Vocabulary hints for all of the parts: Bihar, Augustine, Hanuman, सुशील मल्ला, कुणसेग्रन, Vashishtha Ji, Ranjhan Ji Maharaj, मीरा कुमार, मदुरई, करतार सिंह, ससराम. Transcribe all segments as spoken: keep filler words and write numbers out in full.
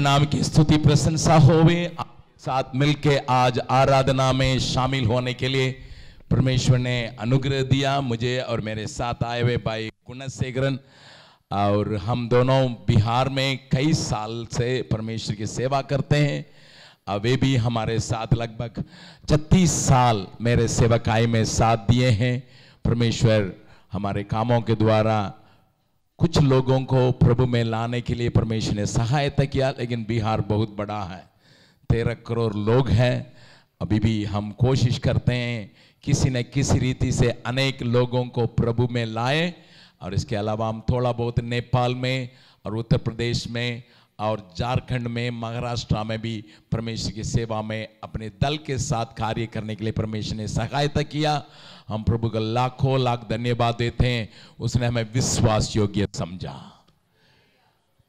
नाम की स्तुति प्रशंसा होवे। साथ मिलके आज आराधना में शामिल होने के लिए परमेश्वर ने अनुग्रह दिया मुझे और मेरे साथ आए हुए भाई कुणसेग्रन, और हम दोनों बिहार में कई साल से परमेश्वर की सेवा करते हैं। वे भी हमारे साथ लगभग छत्तीस साल मेरे सेवकाई में साथ दिए हैं। परमेश्वर हमारे कामों के द्वारा कुछ लोगों को प्रभु में लाने के लिए परमेश्वर ने सहायता किया, लेकिन बिहार बहुत बड़ा है, तेरह करोड़ लोग हैं। अभी भी हम कोशिश करते हैं किसी न किसी रीति से अनेक लोगों को प्रभु में लाए, और इसके अलावा हम थोड़ा बहुत नेपाल में और उत्तर प्रदेश में और झारखंड में, महाराष्ट्र में भी परमेश्वर की सेवा में अपने दल के साथ कार्य करने के लिए परमेश्वर ने सहायता किया। हम प्रभु का लाखों लाख धन्यवाद देते हैं, उसने हमें विश्वास योग्य समझा।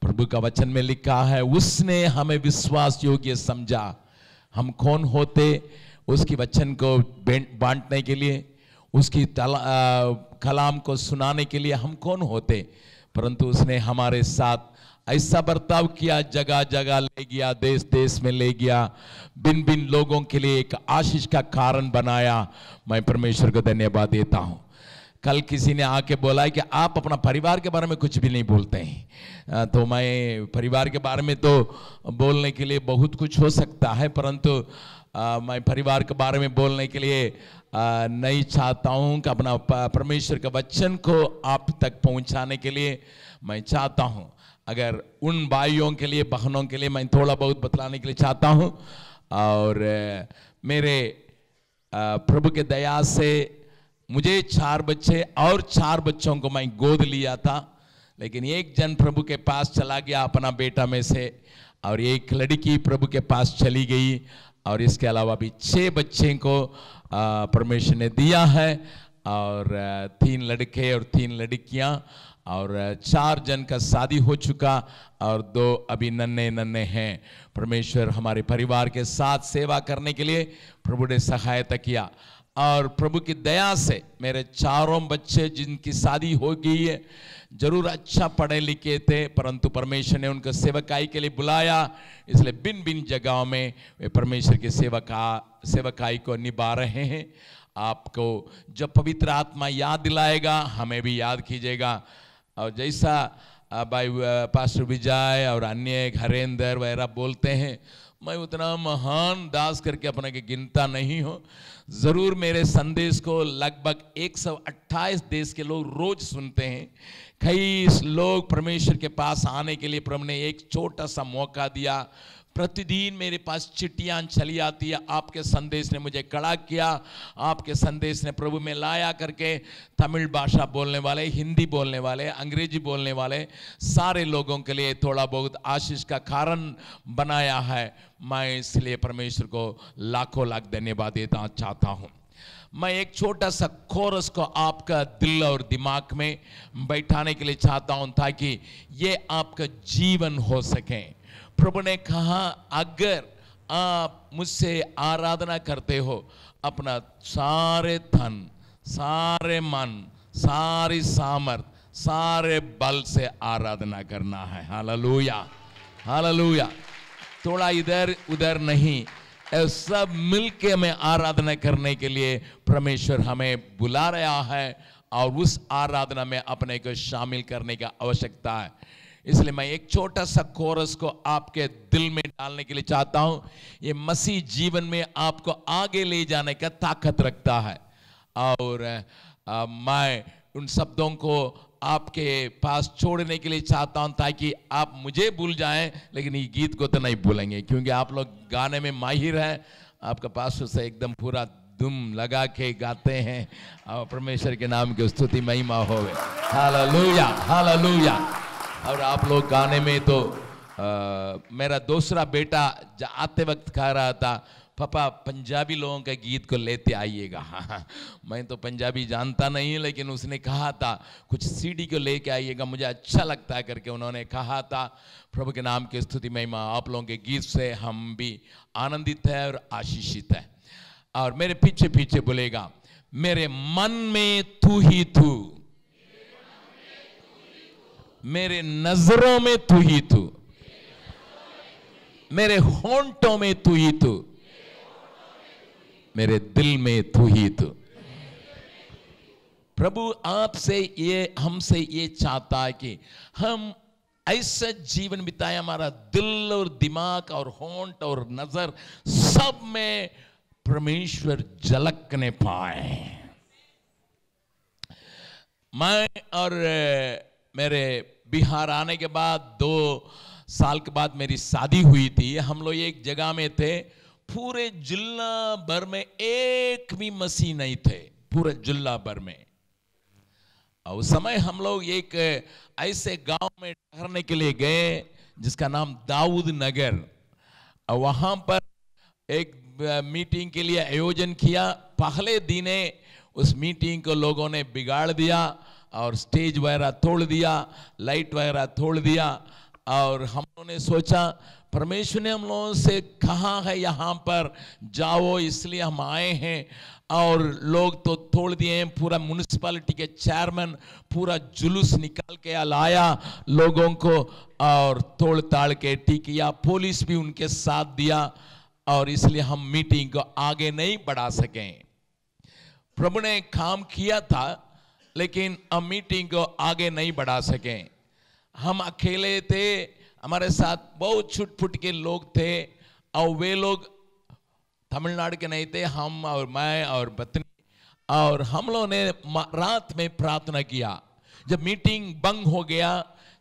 प्रभु का वचन में लिखा है, उसने हमें विश्वास योग्य समझा। हम कौन होते उसकी वचन को बांटने के लिए, उसकी कलाम को सुनाने के लिए हम कौन होते, परंतु उसने हमारे साथ ऐसा बर्ताव किया, जगह जगह ले गया, देश देश में ले गया, बिन बिन लोगों के लिए एक आशीष का कारण बनाया। मैं परमेश्वर को धन्यवाद देता हूँ। कल किसी ने आके बोला कि आप अपना परिवार के बारे में कुछ भी नहीं बोलते हैं, तो मैं परिवार के बारे में तो बोलने के लिए बहुत कुछ हो सकता है, परंतु मैं परिवार के बारे में बोलने के लिए आ, नहीं चाहता हूँ कि अपना परमेश्वर के वचन को आप तक पहुँचाने के लिए मैं चाहता हूँ, अगर उन भाइयों के लिए बहनों के लिए मैं थोड़ा बहुत बतलाने के लिए चाहता हूं। और मेरे प्रभु के दया से मुझे चार बच्चे और चार बच्चों को मैं गोद लिया था, लेकिन एक जन प्रभु के पास चला गया अपना बेटा में से, और एक लड़की प्रभु के पास चली गई, और इसके अलावा भी छह बच्चे को परमेश्वर ने दिया है, और तीन लड़के और तीन लड़कियां, और चार जन का शादी हो चुका, और दो अभी नन्हे नन्हे हैं। परमेश्वर हमारे परिवार के साथ सेवा करने के लिए प्रभु ने सहायता किया, और प्रभु की दया से मेरे चारों बच्चे जिनकी शादी हो गई है, जरूर अच्छा पढ़े लिखे थे, परंतु परमेश्वर ने उनको सेवकाई के लिए बुलाया, इसलिए भिन्न भिन्न जगहों में वे परमेश्वर की सेवका सेवकाई को निभा रहे हैं। आपको जब पवित्र आत्मा याद दिलाएगा हमें भी याद कीजिएगा, और जैसा भाई पास्टर विजय और अन्य हरेंद्र वगैरह बोलते हैं, मैं उतना महान दास करके अपने के गिनता नहीं हूँ। ज़रूर मेरे संदेश को लगभग एक सौ अट्ठाईस देश के लोग रोज़ सुनते हैं। कई लोग परमेश्वर के पास आने के लिए प्रभु ने एक छोटा सा मौका दिया। प्रतिदिन मेरे पास चिट्ठियाँ चली आती है, आपके संदेश ने मुझे कड़ा किया, आपके संदेश ने प्रभु में लाया करके। तमिल भाषा बोलने वाले, हिंदी बोलने वाले, अंग्रेजी बोलने वाले सारे लोगों के लिए थोड़ा बहुत आशीष का कारण बनाया है। मैं इसलिए परमेश्वर को लाखों लाख धन्यवाद देना चाहता हूँ। मैं एक छोटा सा कोरस को आपका दिल और दिमाग में बैठाने के लिए चाहता हूँ, ताकि ये आपका जीवन हो सके। प्रभु ने कहा, अगर आप मुझसे आराधना करते हो, अपना सारे धन, सारे मन, सारी सामर्थ, सारे बल से आराधना करना है। Hallelujah, hallelujah. थोड़ा इधर उधर नहीं, सब मिलके हमें आराधना करने के लिए परमेश्वर हमें बुला रहा है, और उस आराधना में अपने को शामिल करने की आवश्यकता है। इसलिए मैं एक छोटा सा कोरस को आपके दिल में डालने के लिए चाहता हूं। ये मसीह जीवन में आपको आगे ले जाने का ताकत रखता है, और आ, मैं उन शब्दों को आपके पास छोड़ने के लिए चाहता हूं, ताकि आप मुझे भूल जाएं, लेकिन ये गीत को तो नहीं भूलेंगे, क्योंकि आप लोग गाने में माहिर हैं। आपका पास उससे एकदम पूरा धुम लगा के गाते हैं, और परमेश्वर के नाम की स्तुति महिमा होवे। Hallelujah, hallelujah. और आप लोग गाने में तो आ, मेरा दूसरा बेटा आते वक्त कह रहा था, पापा पंजाबी लोगों के गीत को लेते आइएगा। हाँ, मैं तो पंजाबी जानता नहीं, लेकिन उसने कहा था कुछ सीडी को लेके आइएगा, मुझे अच्छा लगता है करके उन्होंने कहा था। प्रभु के नाम की स्तुति महिमा। आप लोगों के गीत से हम भी आनंदित है और आशीषित है। और मेरे पीछे पीछे बोलेगा, मेरे मन में तू ही तू, मेरे नजरों में तू ही तू, मेरे होंठों में तू ही तू, मेरे दिल में तू ही तू। प्रभु आपसे ये, हमसे ये चाहता है कि हम ऐसा जीवन बिताए, हमारा दिल और दिमाग और होंठ और नजर सब में परमेश्वर झलकने पाए। मैं और मेरे बिहार आने के बाद दो साल के बाद मेरी शादी हुई थी। हम लोग एक जगह में थे, पूरे जिला भर में एक भी मसीह नहीं थे, पूरे जिला भर में। और उस समय हम लोग एक ऐसे गांव में ठहरने के लिए गए जिसका नाम दाऊद नगर, और वहां पर एक मीटिंग के लिए आयोजन किया। पहले दिन उस मीटिंग को लोगों ने बिगाड़ दिया और स्टेज वगैरह तोड़ दिया, लाइट वगैरह तोड़ दिया। और हम लोगों ने सोचा परमेश्वर ने हम लोगों से कहा है यहाँ पर जाओ, इसलिए हम आए हैं। और लोग तो तोड़ दिए हैं, पूरा म्यूनिसिपैलिटी के चेयरमैन पूरा जुलूस निकाल के लाया लोगों को और तोड़ ताड़ के टिकिया, पुलिस भी उनके साथ दिया, और इसलिए हम मीटिंग को आगे नहीं बढ़ा सकें। प्रभु ने काम किया था लेकिन हम मीटिंग को आगे नहीं बढ़ा सकें। हम अकेले थे, हमारे साथ बहुत छुट फुट के लोग थे, और वे लोग तमिलनाडु के नहीं थे। हम और मैं और पत्नी और हम लोगों ने रात में प्रार्थना किया। जब मीटिंग बंग हो गया,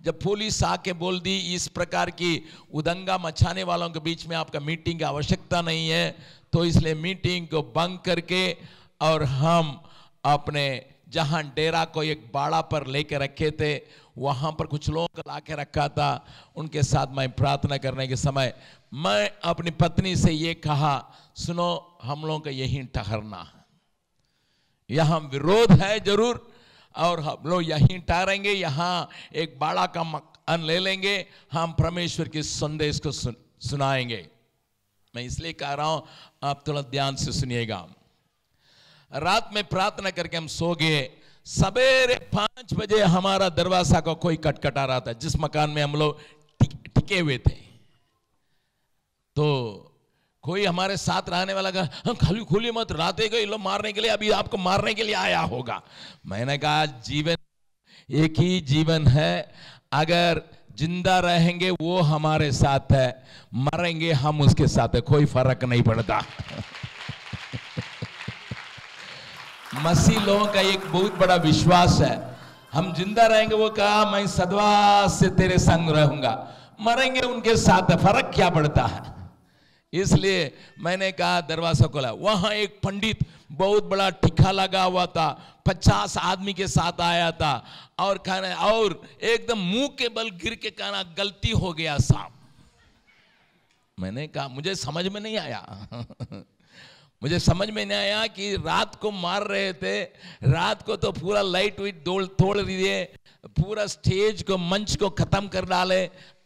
जब पुलिस आके बोल दी इस प्रकार की उदंगा मचाने वालों के बीच में आपका मीटिंग की आवश्यकता नहीं है, तो इसलिए मीटिंग को बंग करके और हम अपने जहाँ डेरा को एक बाड़ा पर लेके रखे थे वहाँ पर कुछ लोगों को ला के रखा था। उनके साथ मैं प्रार्थना करने के समय मैं अपनी पत्नी से ये कहा, सुनो हम लोगों का यहीं ठहरना है, यहाँ विरोध है जरूर और हम लोग यहीं ठहरेंगे, यहाँ एक बाड़ा का मकान ले लेंगे, हम परमेश्वर के संदेश को सुन, सुनाएंगे। मैं इसलिए कह रहा हूँ आप थोड़ा ध्यान से सुनिएगा। रात में प्रार्थना करके हम सो गए। सवेरे पांच बजे हमारा दरवाजा को कोई कटकटा रहा था जिस मकान में हम लोग टिके हुए थे। तो कोई हमारे साथ रहने वाला का हम खाली खुली मत, रात गए लोग मारने के लिए, अभी आपको मारने के लिए आया होगा। मैंने कहा जीवन एक ही जीवन है, अगर जिंदा रहेंगे वो हमारे साथ है, मरेंगे हम उसके साथ है, कोई फर्क नहीं पड़ता। मसीह लोगों का एक बहुत बड़ा विश्वास है, हम जिंदा रहेंगे वो कहा मैं सदा से तेरे संग रहूंगा, मरेंगे उनके साथ, फर्क क्या पड़ता है। इसलिए मैंने कहा दरवाजा खोला। वहां एक पंडित बहुत बड़ा टिक्का लगा हुआ था, पचास आदमी के साथ आया था, और कहना और एकदम मुंह के बल गिर के कहना गलती हो गया साहब। मैंने कहा मुझे समझ में नहीं आया मुझे समझ में नहीं आया कि रात को मार रहे थे, रात को तो पूरा लाइट वाइट डोल तोड़ दिए, पूरा स्टेज को मंच को खत्म कर डाले,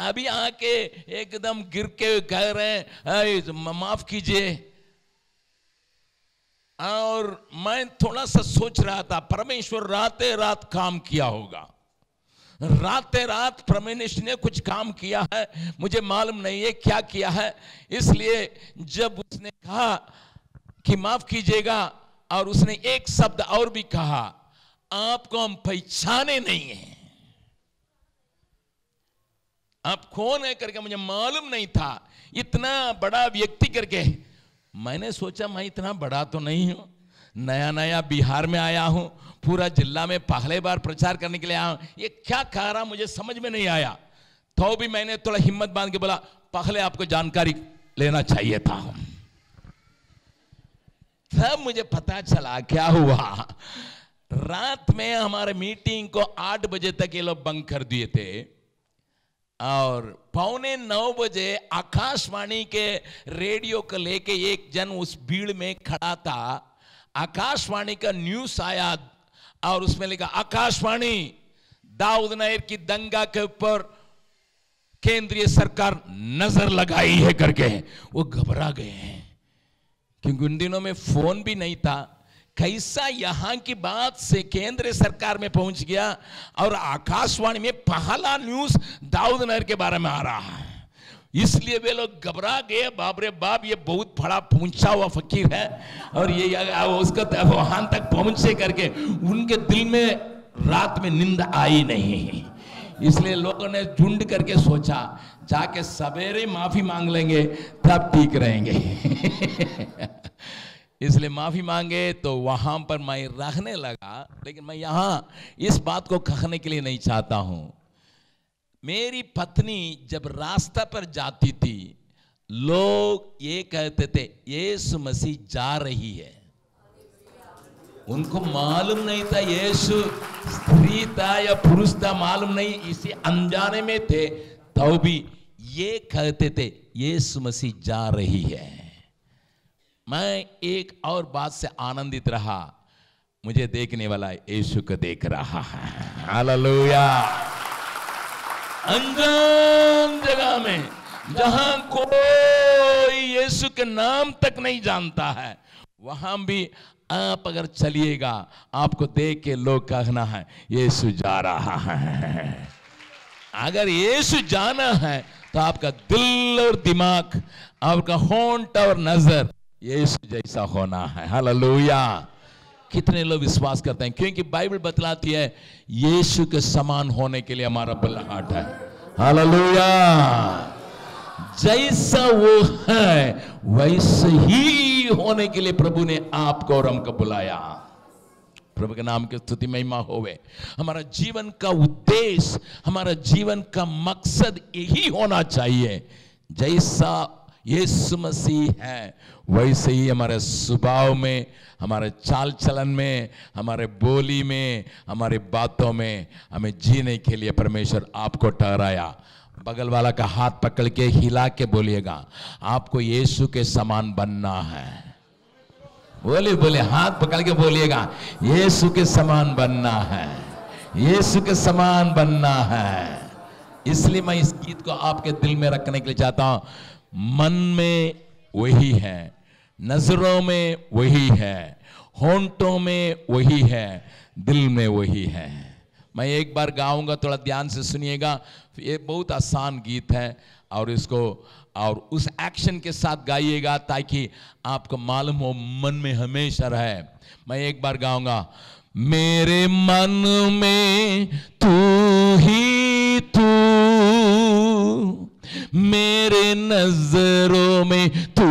अभी आके एकदम गिर के कह रहे हैं माफ कीजिए। और मैं थोड़ा सा सोच रहा था परमेश्वर रातें रात काम किया होगा, रातें रात परमेश्वर ने कुछ काम किया है, मुझे मालूम नहीं है क्या किया है। इसलिए जब उसने कहा कि माफ कीजिएगा, और उसने एक शब्द और भी कहा, आपको हम पहचाने नहीं है, आप कौन है करके मुझे मालूम नहीं था, इतना बड़ा व्यक्ति करके। मैंने सोचा मैं इतना बड़ा तो नहीं हूं, नया नया बिहार में आया हूं, पूरा जिला में पहले बार प्रचार करने के लिए आया हूं, ये क्या कह रहा मुझे समझ में नहीं आया। तो भी मैंने थोड़ा हिम्मत बांध के बोला पहले आपको जानकारी लेना चाहिए था। तब मुझे पता चला क्या हुआ, रात में हमारे मीटिंग को आठ बजे तक ये लोग बंक कर दिए थे, और पौने नौ बजे आकाशवाणी के रेडियो को लेके एक जन उस भीड़ में खड़ा था। आकाशवाणी का न्यूज आया और उसमें लिखा आकाशवाणी दाऊद नगर की दंगा के ऊपर केंद्रीय सरकार नजर लगाई है करके। वो घबरा गए हैं क्योंकि उन दिनों में फोन भी नहीं था, कैसा यहाँ की बात से केंद्र सरकार में पहुंच गया और आकाशवाणी में पहला न्यूज दाऊद नगर के बारे में आ रहा है। इसलिए वे लोग घबरा गए, बाप रे बाप ये बहुत बड़ा पहुंचा हुआ फकीर है और ये उसका वहां तक पहुंचे करके उनके दिल में रात में नींद आई नहीं, इसलिए लोगों ने झुंड करके सोचा जाके सवेरे माफी मांग लेंगे तब ठीक रहेंगे। इसलिए माफी मांगे तो वहां पर मैं रहने लगा, लेकिन मैं यहाँ इस बात को कहने के लिए नहीं चाहता हूँ। मेरी पत्नी जब रास्ता पर जाती थी लोग ये कहते थे यीशु मसीह जा रही है, उनको मालूम नहीं था यीशु स्त्री था या पुरुष था, मालूम नहीं, इसी अनजाने में थे, तो भी ये कहते थे यीशु मसीह जा रही है। मैं एक और बात से आनंदित रहा, मुझे देखने वाला यीशु को देख रहा है। हालेलुया। अनजान जगह में जहां कोई यीशु के नाम तक नहीं जानता है वहां भी आप अगर चलिएगा आपको देख के लोग कहना है यीशु जा रहा है। अगर यीशु जाना है तो आपका दिल और दिमाग, आपका होंठ और नजर यीशु जैसा होना है। हालेलुया। कितने लोग विश्वास करते हैं, क्योंकि बाइबल बतलाती है यीशु के समान होने के लिए हमारा बुलाहट है। हालेलुया। जैसा वो है वैसे ही होने के लिए प्रभु ने आपको और हमको बुलाया। प्रभु के नाम की स्तुति महिमा होवे। हमारा जीवन का उद्देश्य, हमारा जीवन का मकसद यही होना चाहिए, जैसा यीशु मसीह है वैसे ही हमारे स्वभाव में, हमारे चाल चलन में, हमारे बोली में, हमारे बातों में हमें जीने के लिए परमेश्वर आपको ठहराया। बगल वाला का हाथ पकड़ के हिला के बोलिएगा आपको यीशु के समान बनना है। बोले बोले हाथ पकड़ के बोलिएगा यीशु के समान बनना है, यीशु के समान बनना है। इसलिए मैं इस गीत को आपके दिल में रखने के लिए चाहता हूँ। मन में वही है, नजरों में वही है, होंठों में वही है, दिल में वही है। मैं एक बार गाऊंगा, थोड़ा ध्यान से सुनिएगा। ये बहुत आसान गीत है और इसको और उस एक्शन के साथ गाइएगा ताकि आपको मालूम हो मन में हमेशा रहे। मैं एक बार गाऊंगा। मेरे मन में तू ही तू, मेरे नजरों में तू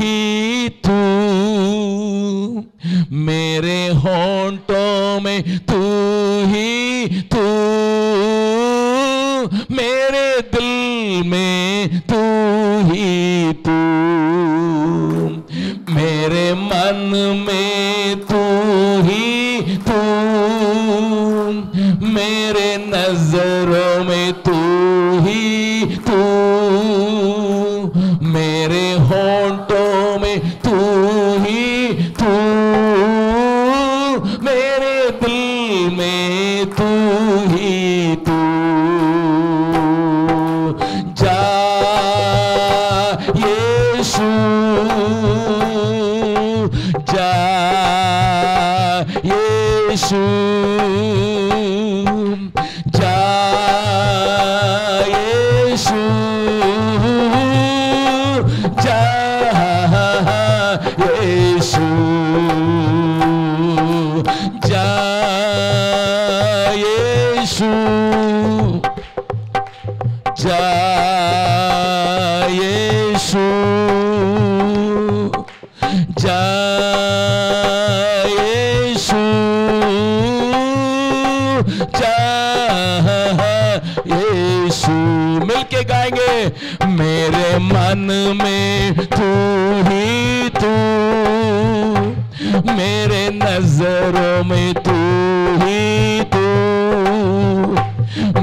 ही तू, मेरे होंठों में तू ही तू, मेरे दिल में तू ही तू, मेरे मन में तू ही तू, मेरे नजरों में तू ही तू, मेरे होंठों में तू ही तू, मेरे दिल में तू ही तू। जा यीशु जा यीशु जा यीशु जा यीशु जा यीशु जा यीशु जा यीशु जा यीशु। मिलके गाएंगे। मेरे मन में तू ही तू, मेरे नजरों में तू ही तू,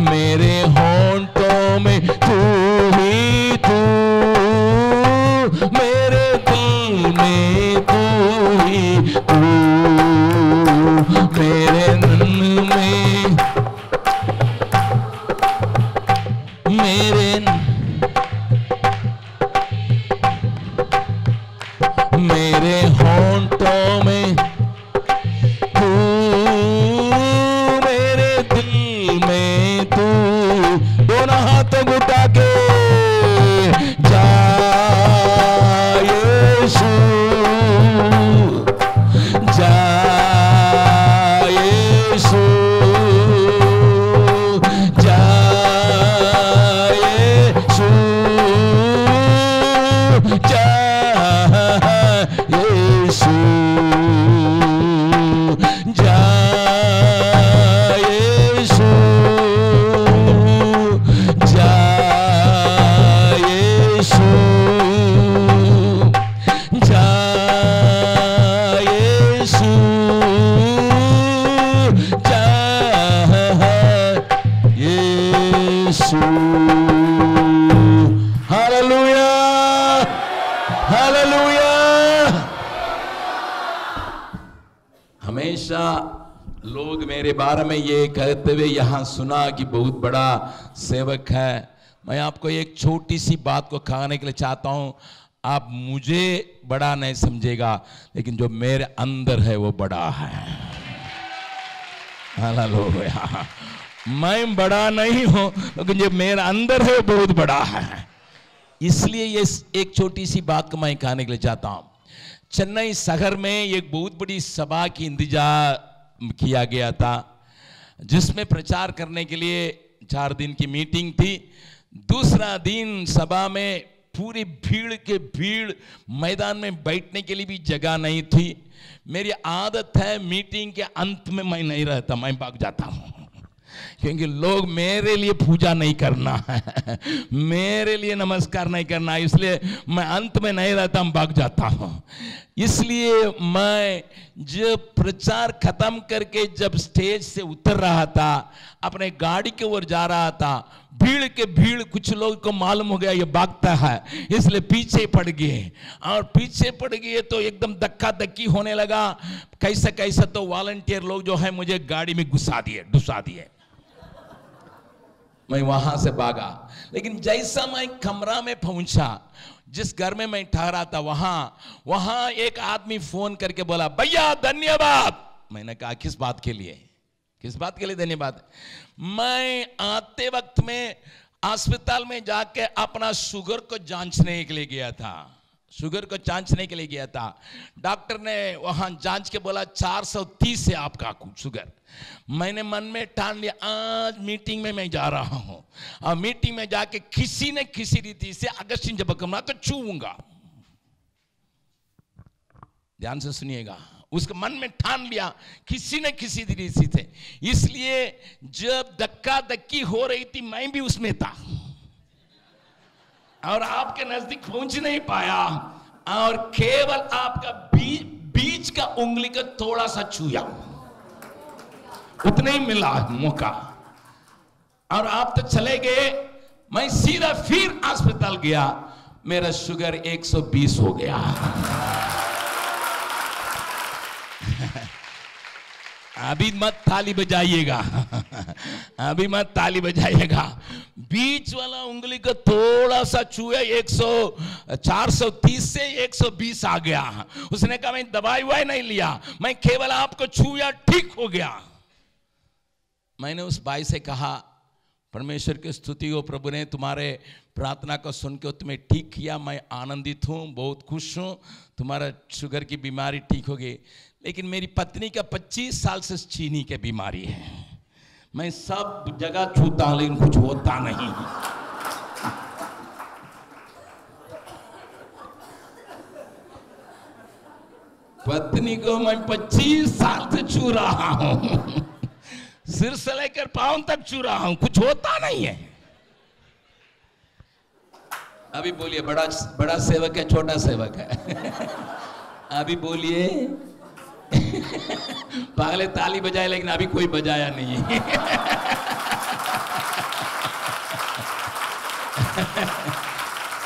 मेरे होंठों में तू ही तू, मेरे दिल में तू ही तू, मेरे मन में मेरे मेरे होंठों में तू, मेरे दिल में तू। दोनों हाथों उठा के हमेशा लोग मेरे बारे में ये कहते हुए यहाँ सुना कि बहुत बड़ा सेवक है। मैं आपको एक छोटी सी बात को खाने के लिए चाहता हूँ। आप मुझे बड़ा नहीं समझेगा, लेकिन जो मेरे अंदर है वो बड़ा है। हाला लोग, मैं बड़ा नहीं हूँ, लेकिन जो मेरे अंदर है वो बहुत बड़ा है। इसलिए ये एक छोटी सी बात को मैं कहने के लिए चाहता हूँ। चेन्नई शहर में एक बहुत बड़ी सभा की इंतजाम किया गया था, जिसमें प्रचार करने के लिए चार दिन की मीटिंग थी। दूसरा दिन सभा में पूरी भीड़ के भीड़, मैदान में बैठने के लिए भी जगह नहीं थी। मेरी आदत है मीटिंग के अंत में मैं नहीं रहता, मैं भाग जाता हूँ, क्योंकि लोग मेरे लिए पूजा नहीं करना है, मेरे लिए नमस्कार नहीं करना है, इसलिए मैं अंत में नहीं रहता, मैं भाग जाता हूँ। इसलिए मैं जब प्रचार खत्म करके जब स्टेज से उतर रहा था, अपने गाड़ी के ओर जा रहा था, भीड़ के भीड़, कुछ लोग को मालूम हो गया ये भागता है, इसलिए पीछे पड़ गए। और पीछे पड़ गए तो एकदम धक्का धक्की होने लगा। कैसे कैसे तो वॉलंटियर लोग जो है मुझे गाड़ी में घुसा दिए, घुसा दिए। मैं वहां से भागा, लेकिन जैसा मैं कमरा में पहुंचा, जिस घर में मैं ठहरा था, वहां वहां एक आदमी फोन करके बोला, भैया धन्यवाद। मैंने कहा किस बात के लिए, किस बात के लिए धन्यवाद? मैं आते वक्त में अस्पताल में जाके अपना शुगर को जांचने के लिए गया था, शुगर को जांचने के लिए गया था। डॉक्टर ने वहां जांच के बोला चार सौ तीस है आपका शुगर। मैंने मन में ठान लिया आज मीटिंग में मैं जा रहा हूं, और मीटिंग में जाके किसी ने किसी रीति से अगस्टिन जब कमरा तो छूऊंगा। ध्यान से सुनिएगा, उसके मन में ठान लिया किसी ने किसी रीति से। इसलिए जब धक्का धक्की हो रही थी मैं भी उसमें था, और आपके नजदीक पहुंच नहीं पाया, और केवल आपका बीच बीच का उंगली का थोड़ा सा छूया, उतना ही मिला मौका, और आप तो चले गए। मैं सीधा फिर अस्पताल गया, मेरा शुगर एक सौ बीस हो गया। अभी मत ताली बजाइएगा, अभी मत ताली बजाइएगा। बीच वाला उंगली को थोड़ा सा छुए, एक सौ चार सौ तीस से एक सौ बीस आ गया। उसने कहा मैं दवाई वाई नहीं लिया, मैं केवल आपको छुया, ठीक हो गया। मैंने उस भाई से कहा परमेश्वर की स्तुति हो, प्रभु ने तुम्हारे प्रार्थना को सुनकर तुम्हें ठीक किया, मैं आनंदित हूँ, बहुत खुश हूँ, तुम्हारा शुगर की बीमारी ठीक हो गई। लेकिन मेरी पत्नी का पच्चीस साल से चीनी की बीमारी है। मैं सब जगह छूता हूं लेकिन कुछ होता नहीं। पत्नी को मैं पच्चीस साल से छू रहा हूं, सिर से लेकर पांव तक छू रहा हूं, कुछ होता नहीं है। अभी बोलिए बड़ा बड़ा सेवक है, छोटा सेवक है? अभी बोलिए। पहले ताली बजाए, लेकिन अभी कोई बजाया नहीं।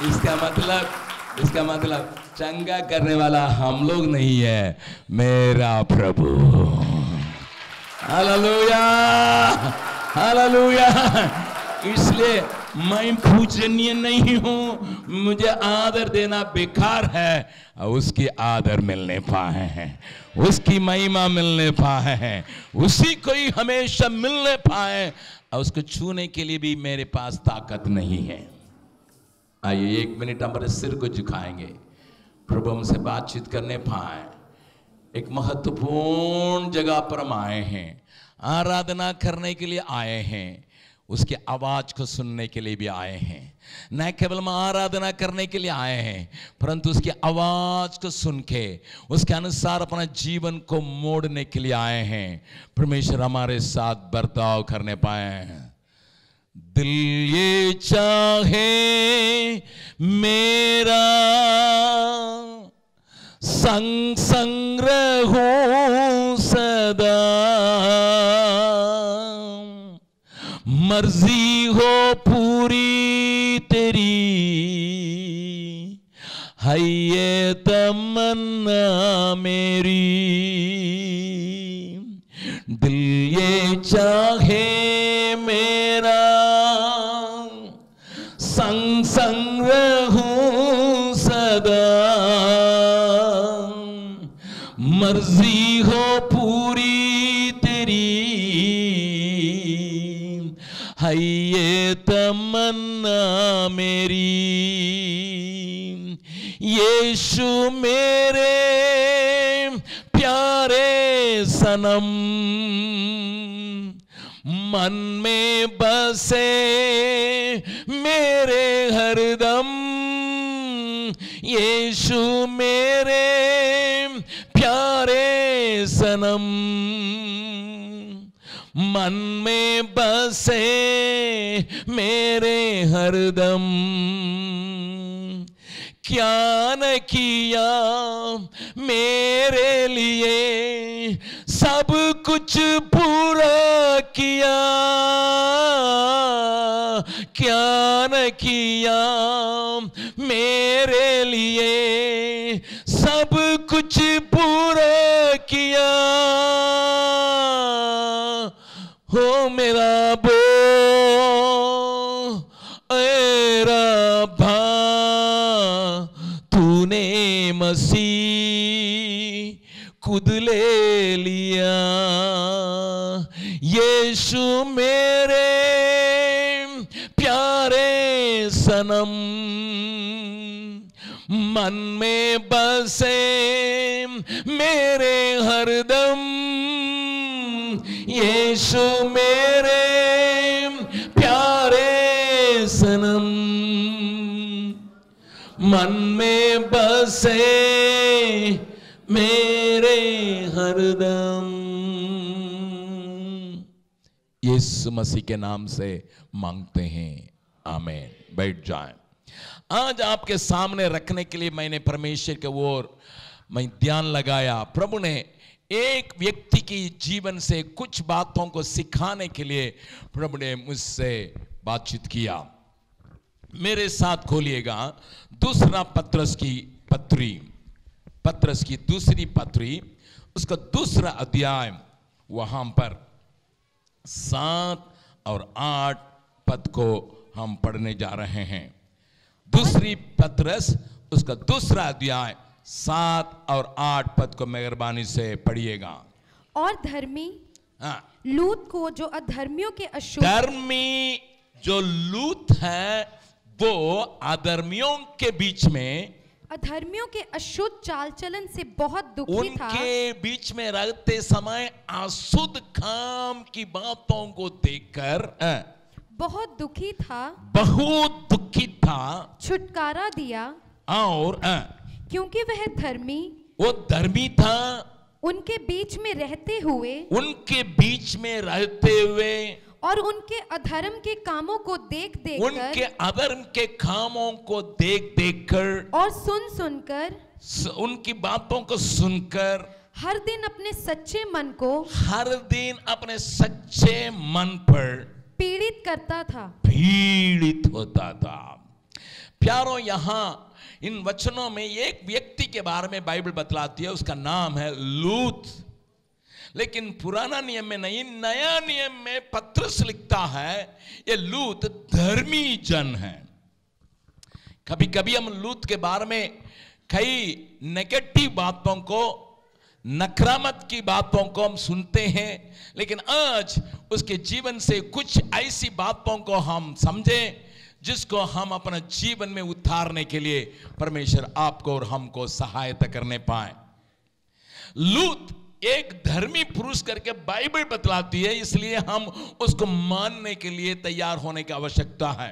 इसका मतलब इसका मतलब चंगा करने वाला हम लोग नहीं है, मेरा प्रभु। Hallelujah, hallelujah. इसलिए मैं पूजनीय नहीं हूँ, मुझे आदर देना बेकार है, और उसकी आदर मिलने पाए हैं, उसकी महिमा मिलने पाए हैं, उसी को ही हमेशा मिलने पाए, और उसको छूने के लिए भी मेरे पास ताकत नहीं है। आइए एक मिनट हमारे सिर को झुकाएंगे, प्रभु हमसे बातचीत करने पाए। एक महत्वपूर्ण जगह पर हम आए हैं, आराधना करने के लिए आए हैं, उसके आवाज को सुनने के लिए भी आए हैं। न केवल हम आराधना करने के लिए आए हैं, परंतु उसकी आवाज को सुन के उसके अनुसार अपना जीवन को मोड़ने के लिए आए हैं। परमेश्वर हमारे साथ बर्ताव करने पाए हैं। दिल ये चाहे मेरा संग संग रहूं सदा, मर्जी हो पूरी तेरी, है ये तमन्ना मेरी, ये चाहे मेरा संग संग रहूं सदा, मर्जी हो पूरी तेरी है ये तमन्ना मेरी। यीशु मेरे प्यारे सनम, मन में बसे मेरे हरदम। यीशु मेरे प्यारे सनम, मन में बसे मेरे हरदम। क्या न किया मेरे लिए, सब कुछ पूरा किया। क्या न किया मेरे लिए, सब कुछ पूरा किया। हो मेरा बो मसीह खुद ले लिया। यीशु मेरे प्यारे सनम, मन में बसे मेरे हरदम। यीशु मेरे प्यारे सनम, मन में बसे मेरे हरदम। यीशु मसीह के नाम से मांगते हैं, आमीन। बैठ जाएं। आज आपके सामने रखने के लिए मैंने परमेश्वर के ओर मैं ध्यान लगाया। प्रभु ने एक व्यक्ति की जीवन से कुछ बातों को सिखाने के लिए प्रभु ने मुझसे बातचीत किया। मेरे साथ खोलिएगा दूसरा पत्रस की पत्री, पत्रस की दूसरी पत्री, उसका दूसरा अध्याय, वहां पर सात और आठ पद को हम पढ़ने जा रहे हैं। दूसरी पत्रस उसका दूसरा अध्याय सात और आठ पद को मेहरबानी से पढ़िएगा। और धर्मी हाँ। लूत को जो अधर्मियों के अशुद्ध, धर्मी जो लूत है वो अधर्मियों के बीच में, अधर्मियों के अशुद्ध चाल चलन से बहुत दुखी था। उनके बीच में रहते समय अशुद्ध काम की बातों को देखकर बहुत दुखी था, बहुत दुखी था। छुटकारा दिया, और क्योंकि वह धर्मी, वो धर्मी था, उनके बीच में रहते हुए, उनके बीच में रहते हुए और उनके अधर्म के कामों को देख देख उनके अधर्म के कामों को देख देख कर और सुन सुनकर उनकी बातों को सुनकर हर दिन अपने सच्चे मन को, हर दिन अपने सच्चे मन पर पीड़ित करता था, पीड़ित होता था। प्यारो, यहाँ इन वचनों में एक व्यक्ति के बारे में बाइबल बतलाती है, उसका नाम है लूत। लेकिन पुराना नियम में नहीं, नया नियम में पत्रस लिखता है ये लूत धर्मी जन है। कभी कभी हम लूत के बारे में कई नेगेटिव बातों को, नकारात्मक की बातों को हम सुनते हैं, लेकिन आज उसके जीवन से कुछ ऐसी बातों को हम समझें जिसको हम अपना जीवन में उतारने के लिए परमेश्वर आपको और हमको सहायता करने पाए। लूत एक धर्मी पुरुष करके बाइबल बतलाती है, इसलिए हम उसको मानने के लिए तैयार होने की आवश्यकता है।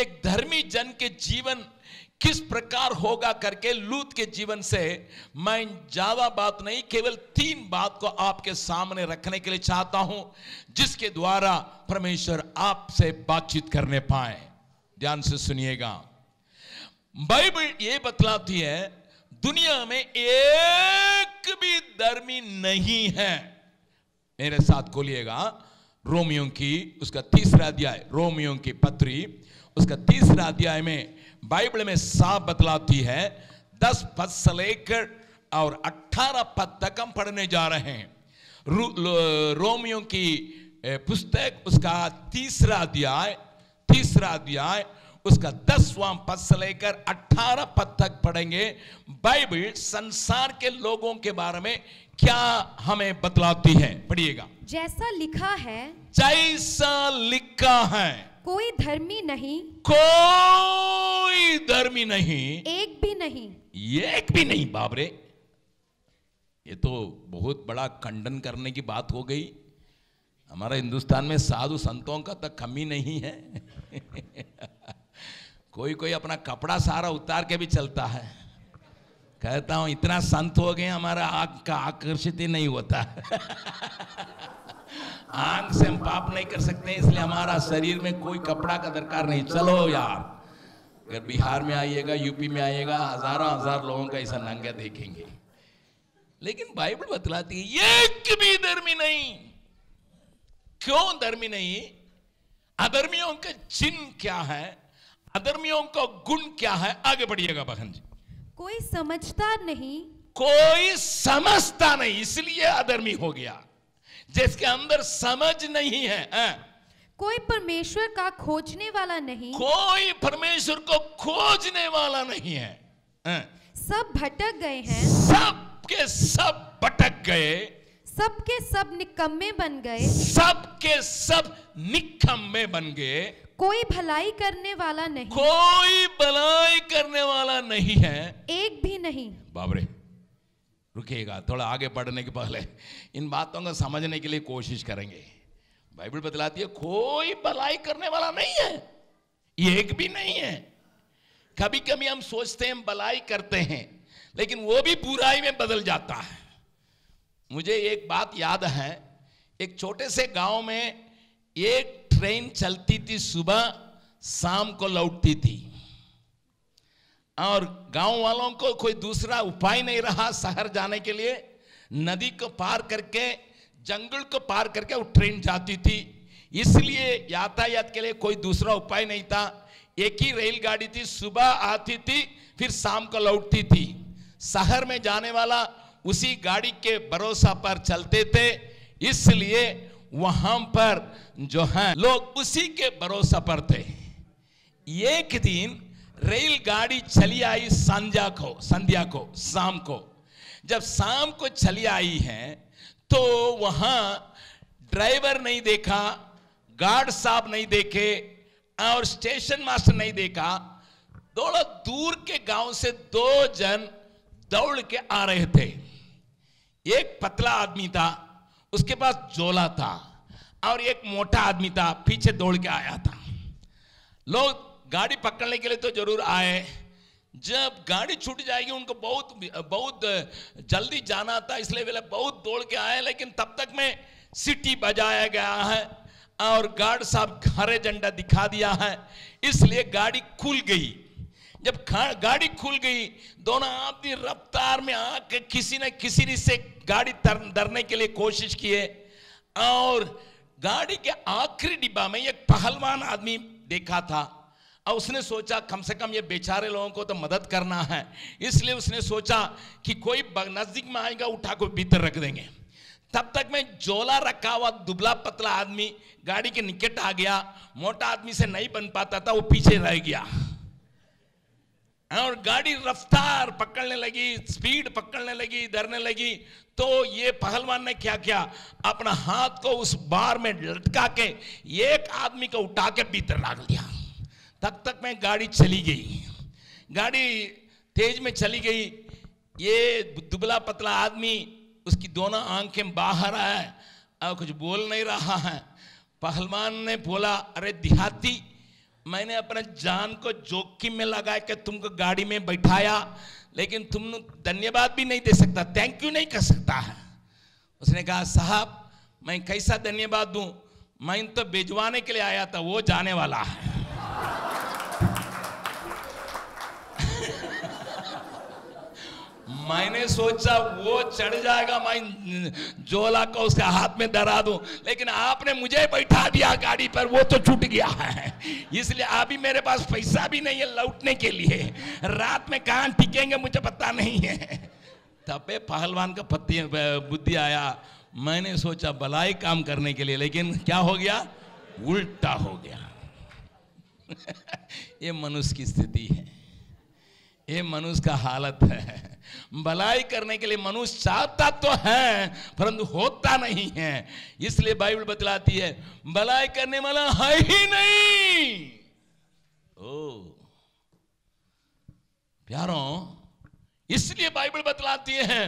एक धर्मी जन के जीवन किस प्रकार होगा करके लूत के जीवन से मैं ज्यादा बात नहीं, केवल तीन बात को आपके सामने रखने के लिए चाहता हूं, जिसके द्वारा परमेश्वर आपसे बातचीत करने पाए। ध्यान से सुनिएगा। बाइबल ये बतलाती है दुनिया में एक भी धर्मी नहीं है। मेरे साथ खोलिएगा रोमियों की उसका तीसरा अध्याय, रोमियों की पत्री उसका तीसरा अध्याय में बाइबल में साफ बतलाती है। दस पद से लेकर और अठारह पद तक हम पढ़ने जा रहे हैं। रोमियों की पुस्तक उसका तीसरा अध्याय तीसरा अध्याय उसका दसवां पद से लेकर अठारह पद तक पढ़ेंगे। बाइबल संसार के लोगों के बारे में क्या हमें बतलाती है, पढ़िएगा। जैसा लिखा है, जैसा लिखा है, कोई धर्मी नहीं, कोई धर्मी नहीं, एक भी नहीं, एक भी नहीं। बाबरे, ये तो बहुत बड़ा खंडन करने की बात हो गई। हमारा हिंदुस्तान में साधु संतों का तक कमी नहीं है। कोई कोई अपना कपड़ा सारा उतार के भी चलता है। कहता हूँ इतना संत हो गए, हमारा आंख का आकर्षित ही नहीं होता। आंख से हम पाप नहीं कर सकते, इसलिए हमारा शरीर में कोई कपड़ा का दरकार नहीं। चलो यार, अगर बिहार में आइएगा, यूपी में आइएगा, हजारों हजार लोगों का ऐसा नंगा देखेंगे। लेकिन बाइबल बतलाती है एक भी धर्मी नहीं। क्यों धर्मी नहीं? अधर्मियों के चिन्ह क्या है, अधर्मियों का गुण क्या है, आगे बढ़िएगा बहन जी। कोई समझता नहीं, कोई समझता नहीं, इसलिए अधर्मी हो गया, जिसके अंदर समझ नहीं है। आ? कोई परमेश्वर का खोजने वाला नहीं, कोई परमेश्वर को खोजने वाला नहीं है। आ? सब भटक गए हैं, सब के सब भटक गए, सबके सब निकम्मे बन गए, सबके सब निकम्मे बन गए। कोई भलाई करने वाला नहीं, कोई भलाई करने वाला नहीं है, एक भी नहीं। बाबरे, रुकिएगा, थोड़ा आगे बढ़ने के पहले इन बातों को समझने के लिए कोशिश करेंगे। बाइबल बतलाती है कोई भलाई करने वाला नहीं है, ये एक भी नहीं है। कभी कभी हम सोचते हैं हम भलाई करते हैं, लेकिन वो भी बुराई में बदल जाता है। मुझे एक बात याद है, एक छोटे से गांव में एक ट्रेन चलती थी, सुबह शाम को लौटती थी, और गांव वालों को कोई दूसरा उपाय नहीं रहा शहर जाने के लिए। नदी को पार करके, जंगल को पार करके वो ट्रेन जाती थी, इसलिए यातायात के लिए कोई दूसरा उपाय नहीं था। एक ही रेलगाड़ी थी, सुबह आती थी फिर शाम को लौटती थी। शहर में जाने वाला उसी गाड़ी के भरोसा पर चलते थे, इसलिए वहां पर जो है लोग उसी के भरोसा पर थे। एक दिन रेलगाड़ी चली आई संध्या को संध्या को शाम को। जब शाम को चली आई है तो वहां ड्राइवर नहीं देखा, गार्ड साहब नहीं देखे और स्टेशन मास्टर नहीं देखा। थोड़ा दूर के गांव से दो जन दौड़ के आ रहे थे। एक पतला आदमी था, उसके पास झोला था, और एक मोटा आदमी था, पीछे दौड़ के आया था। लोग गाड़ी पकड़ने के लिए तो जरूर आए। जब गाड़ी छूट जाएगी, उनको बहुत बहुत जल्दी जाना था, इसलिए वे बहुत दौड़ के आए। लेकिन तब तक में सिटी बजाया गया है और गार्ड साहब हरे झंडा दिखा दिया है, इसलिए गाड़ी खुल गई। जब गाड़ी खुल गई, दोनों आदमी रफ्तार में आके किसी न किसी से गाड़ी धरने के लिए कोशिश किए, और गाड़ी के आखिरी डिब्बा में एक पहलवान आदमी देखा था, और उसने सोचा कम से कम ये बेचारे लोगों को तो मदद करना है, इसलिए उसने सोचा कि कोई नजदीक में आएगा उठा को भीतर रख देंगे। तब तक मैं झोला रखा हुआ दुबला पतला आदमी गाड़ी के निकट आ गया। मोटा आदमी से नहीं बन पाता था, वो पीछे रह गया, और गाड़ी रफ्तार पकड़ने लगी, स्पीड पकड़ने लगी, धरने लगी। तो ये पहलवान ने क्या किया, अपना हाथ को उस बार में लटका के एक आदमी को उठा के भीतर डाल दिया। तब तक में गाड़ी चली गई, गाड़ी तेज में चली गई। ये दुबला पतला आदमी, उसकी दोनों आंखें बाहर आए और कुछ बोल नहीं रहा है। पहलवान ने बोला, अरे देहाती, मैंने अपना जान को जोखिम में लगा के तुमको गाड़ी में बैठाया, लेकिन तुम धन्यवाद भी नहीं दे सकता, थैंक यू नहीं कर सकता है। उसने कहा, साहब मैं कैसा धन्यवाद दूं, मैं तो भिजवाने के लिए आया था, वो जाने वाला है। मैंने सोचा वो चढ़ जाएगा, मैं झोला को उसके हाथ में धरा दूं, लेकिन आपने मुझे बैठा दिया गाड़ी पर, वो तो छूट गया है। इसलिए अभी मेरे पास पैसा भी नहीं है लौटने के लिए, रात में कहाँ टिकेंगे मुझे पता नहीं है। तब पे पहलवान का पति बुद्धि आया, मैंने सोचा भलाई काम करने के लिए, लेकिन क्या हो गया, उल्टा हो गया। ये मनुष्य की स्थिति है, ये मनुष्य का हालत है। भलाई करने के लिए मनुष्य चाहता तो है परंतु होता नहीं है। इसलिए बाइबल बतलाती है भलाई करने वाला है ही नहीं। ओ प्यारों, इसलिए बाइबल बतलाती है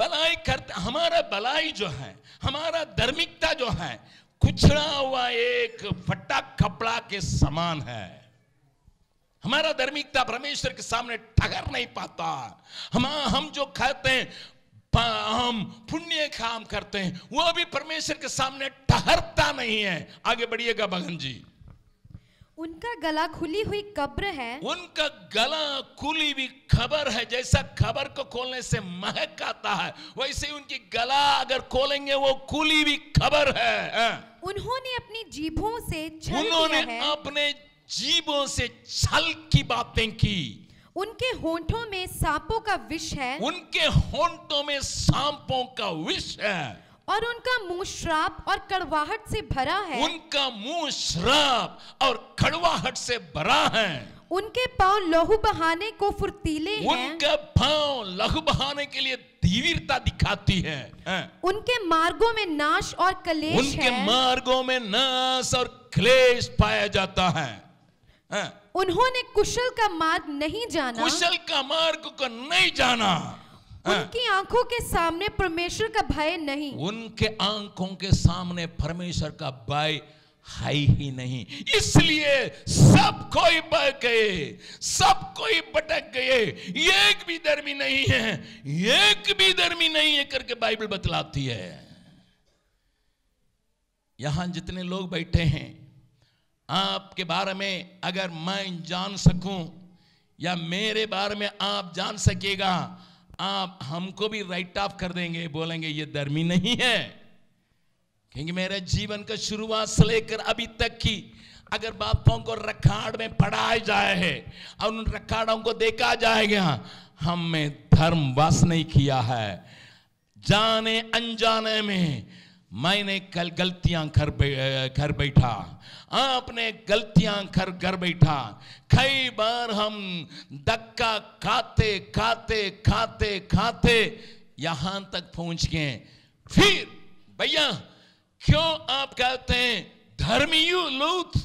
भलाई करता, हमारा भलाई जो है, हमारा धार्मिकता जो है कुचड़ा हुआ एक फटा कपड़ा के समान है। हमारा धार्मिकता परमेश्वर के सामने ठहर नहीं पाता। हम हम जो कहते हैं हम पुण्य काम करते हैं वो भी परमेश्वर के सामने ठहरता नहीं है। आगे बढ़िएगा भगन जी। उनका गला खुली हुई कब्र है, उनका गला खुली हुई खबर है। जैसा खबर को खोलने से महक आता है वैसे उनकी गला अगर खोलेंगे वो खुली हुई खबर है। उन्होंने अपनी जीभों से छल उन्होंने किया है। अपने जीवों से छल की बातें की। उनके होंठों में सांपों का विष है, उनके होंठों में सांपों का विष है। और उनका मुंह श्राप और कड़वाहट से भरा है, उनका मुंह श्राप और कड़वाहट से भरा है। उनके पांव लहू बहाने को फुर्तीले हैं, उनके पांव लहू बहाने के लिए धीरता दिखाती है। उनके मार्गों में नाश और क्लेश उनके है, उनके मार्गों में नाश और क्लेश पाया जाता है। उन्होंने कुशल का मार्ग नहीं जाना, कुशल का मार्ग को नहीं जाना। उनकी आंखों के सामने परमेश्वर का भय नहीं, उनके आंखों के सामने परमेश्वर का भय है ही नहीं। इसलिए सब कोई बह गए, सब कोई भटक गए, एक भी धर्मी नहीं है, एक भी धर्मी नहीं है करके बाइबल बतलाती है। यहां जितने लोग बैठे हैं आपके बारे में अगर मैं जान सकूं या मेरे बारे में आप जान सकेगा, आप हमको भी राइट ऑफ कर देंगे, बोलेंगे ये धर्मी नहीं है। क्योंकि मेरे जीवन का शुरुआत से लेकर अभी तक की अगर बातों को रिकॉर्ड में पढ़ाया जाए है और उन रिकॉर्डों को देखा जाएगा, हमने धर्म वास नहीं किया है। जाने अनजाने में मैंने कल गलतियां कर कर बैठा, आपने गलतियां कर कर बैठा। कई बार हम धक्का खाते खाते खाते खाते यहां तक पहुंच गए। फिर भैया क्यों आप कहते हैं धर्मी लूथ?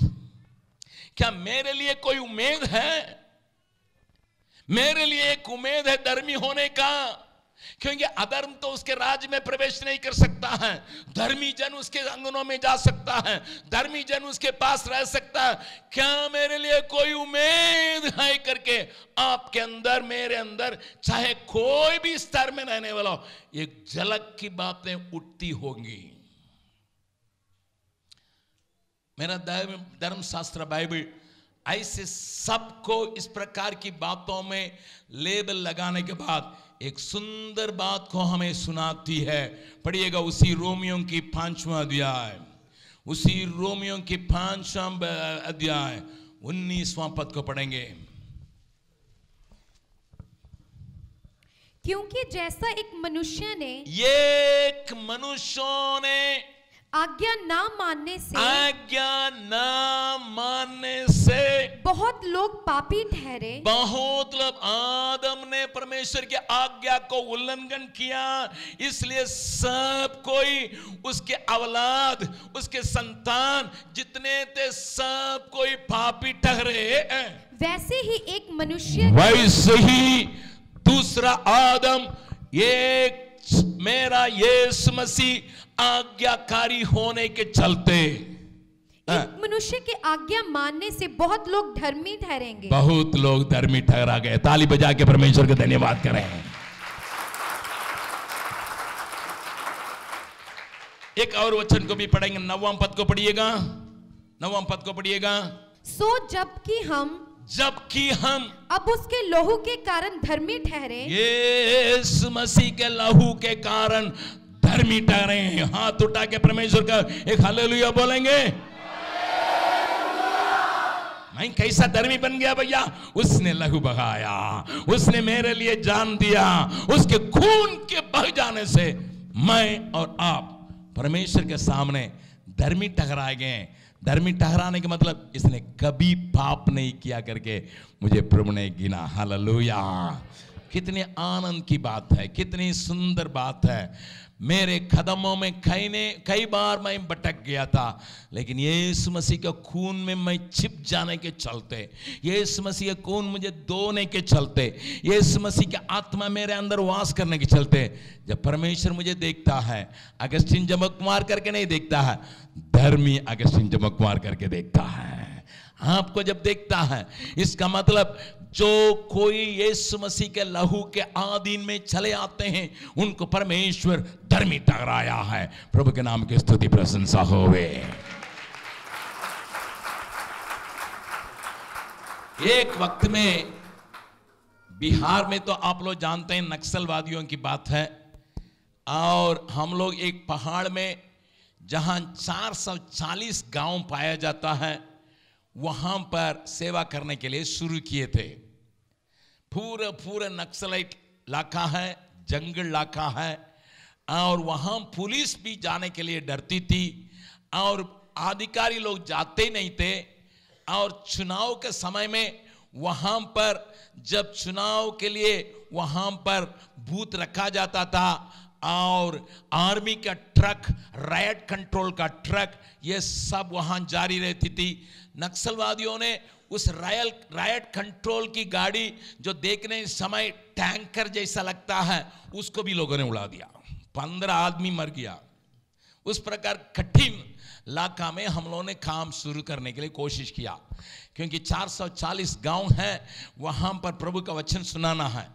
क्या मेरे लिए कोई उम्मीद है? मेरे लिए एक उम्मीद है धर्मी होने का, क्योंकि अधर्म तो उसके राज्य में प्रवेश नहीं कर सकता है। धर्मी जन उसके अंगनों में जा सकता है, धर्मी जन उसके पास रह सकता है। क्या मेरे लिए कोई उम्मीद है करके आपके अंदर मेरे अंदर चाहे कोई भी स्तर में रहने वाला हो एक झलक की बातें उठती होंगी। मेरा धर्मशास्त्र बाइबल ऐसे सबको इस प्रकार की बातों में लेबल लगाने के बाद एक सुंदर बात को हमें सुनाती है। पढ़िएगा उसी रोमियों की पांचवा अध्याय, उसी रोमियों की पांचवा अध्याय उन्नीसवां पद को पढ़ेंगे। क्योंकि जैसा एक मनुष्य ने एक मनुष्यों ने आज्ञा ना मानने से आज्ञा ना मानने से बहुत लोग पापी ठहरे, बहुत लोग आदम ने परमेश्वर की आज्ञा को उल्लंघन किया, इसलिए सब कोई उसके औलाद उसके संतान जितने थे सब कोई पापी ठहरे। वैसे ही एक मनुष्य वैसे ही दूसरा आदम एक मेरा यीशु मसीह आज्ञाकारी होने के चलते मनुष्य की आज्ञा मानने से बहुत लोग धर्मी ठहरेंगे, बहुत लोग धर्मी ठहरा गए। ताली बजा के परमेश्वर को धन्यवाद करें। एक और वचन को भी पढ़ेंगे, नवम पद को पढ़िएगा, नवम पद को पढ़िएगा। सो जबकि हम जबकि हम अब उसके लहू के कारण धर्मी ठहरे, यीशु मसीह के लहू के कारण धर्मी ठहरे। हाथ उठा के परमेश्वर का एक हालेलुया बोलेंगे। मैं कैसा धर्मी बन गया भैया? उसने लहू बहाया, उसने मेरे लिए जान दिया, उसके खून के बह जाने से मैं और आप परमेश्वर के सामने धर्मी ठहराए गए हैं। धर्मी ठहराने के मतलब इसने कभी पाप नहीं किया करके मुझे प्रभु ने गिना। हालेलुया, कितने आनंद की बात है, कितनी सुंदर बात है। मेरे कदमों में कई ने कई बार मैं भटक गया था, लेकिन यीशु मसीह के खून में मैं छिप जाने के चलते, यीशु मसीह के खून मुझे धोने के चलते, यीशु मसीह के आत्मा मेरे अंदर वास करने के चलते, जब परमेश्वर मुझे देखता है अगस्टिन जमक कुमार करके नहीं देखता है, धर्मी अगस्टिन जमक कुमार करके देखता है। आपको जब देखता है, इसका मतलब जो कोई यीशु मसीह के लहू के आधीन में चले आते हैं उनको परमेश्वर धर्मी ठहराया है। प्रभु के नाम की स्तुति प्रशंसा होवे। एक वक्त में बिहार में तो आप लोग जानते हैं नक्सलवादियों की बात है, और हम लोग एक पहाड़ में जहां चार सौ चालीस गांव पाया जाता है वहां पर सेवा करने के लिए शुरू किए थे। पूरा पूरा नक्सलाइट इलाका है, जंगल इलाका है, और वहां पुलिस भी जाने के लिए डरती थी और अधिकारी लोग जाते नहीं थे। और चुनाव के समय में वहां पर जब चुनाव के लिए वहां पर बूथ रखा जाता था और आर्मी का ट्रक, रायट कंट्रोल का ट्रक, ये सब वहां जारी रहती थी। नक्सलवादियों ने उस रायल रायट कंट्रोल की गाड़ी जो देखने समय टैंकर जैसा लगता है उसको भी लोगों ने उड़ा दिया। पंद्रह आदमी मर गया। उस प्रकार कठिन इलाका में हम लोगों ने काम शुरू करने के लिए कोशिश किया, क्योंकि चार सौ चालीस गांव हैं, वहां पर प्रभु का वचन सुनाना है।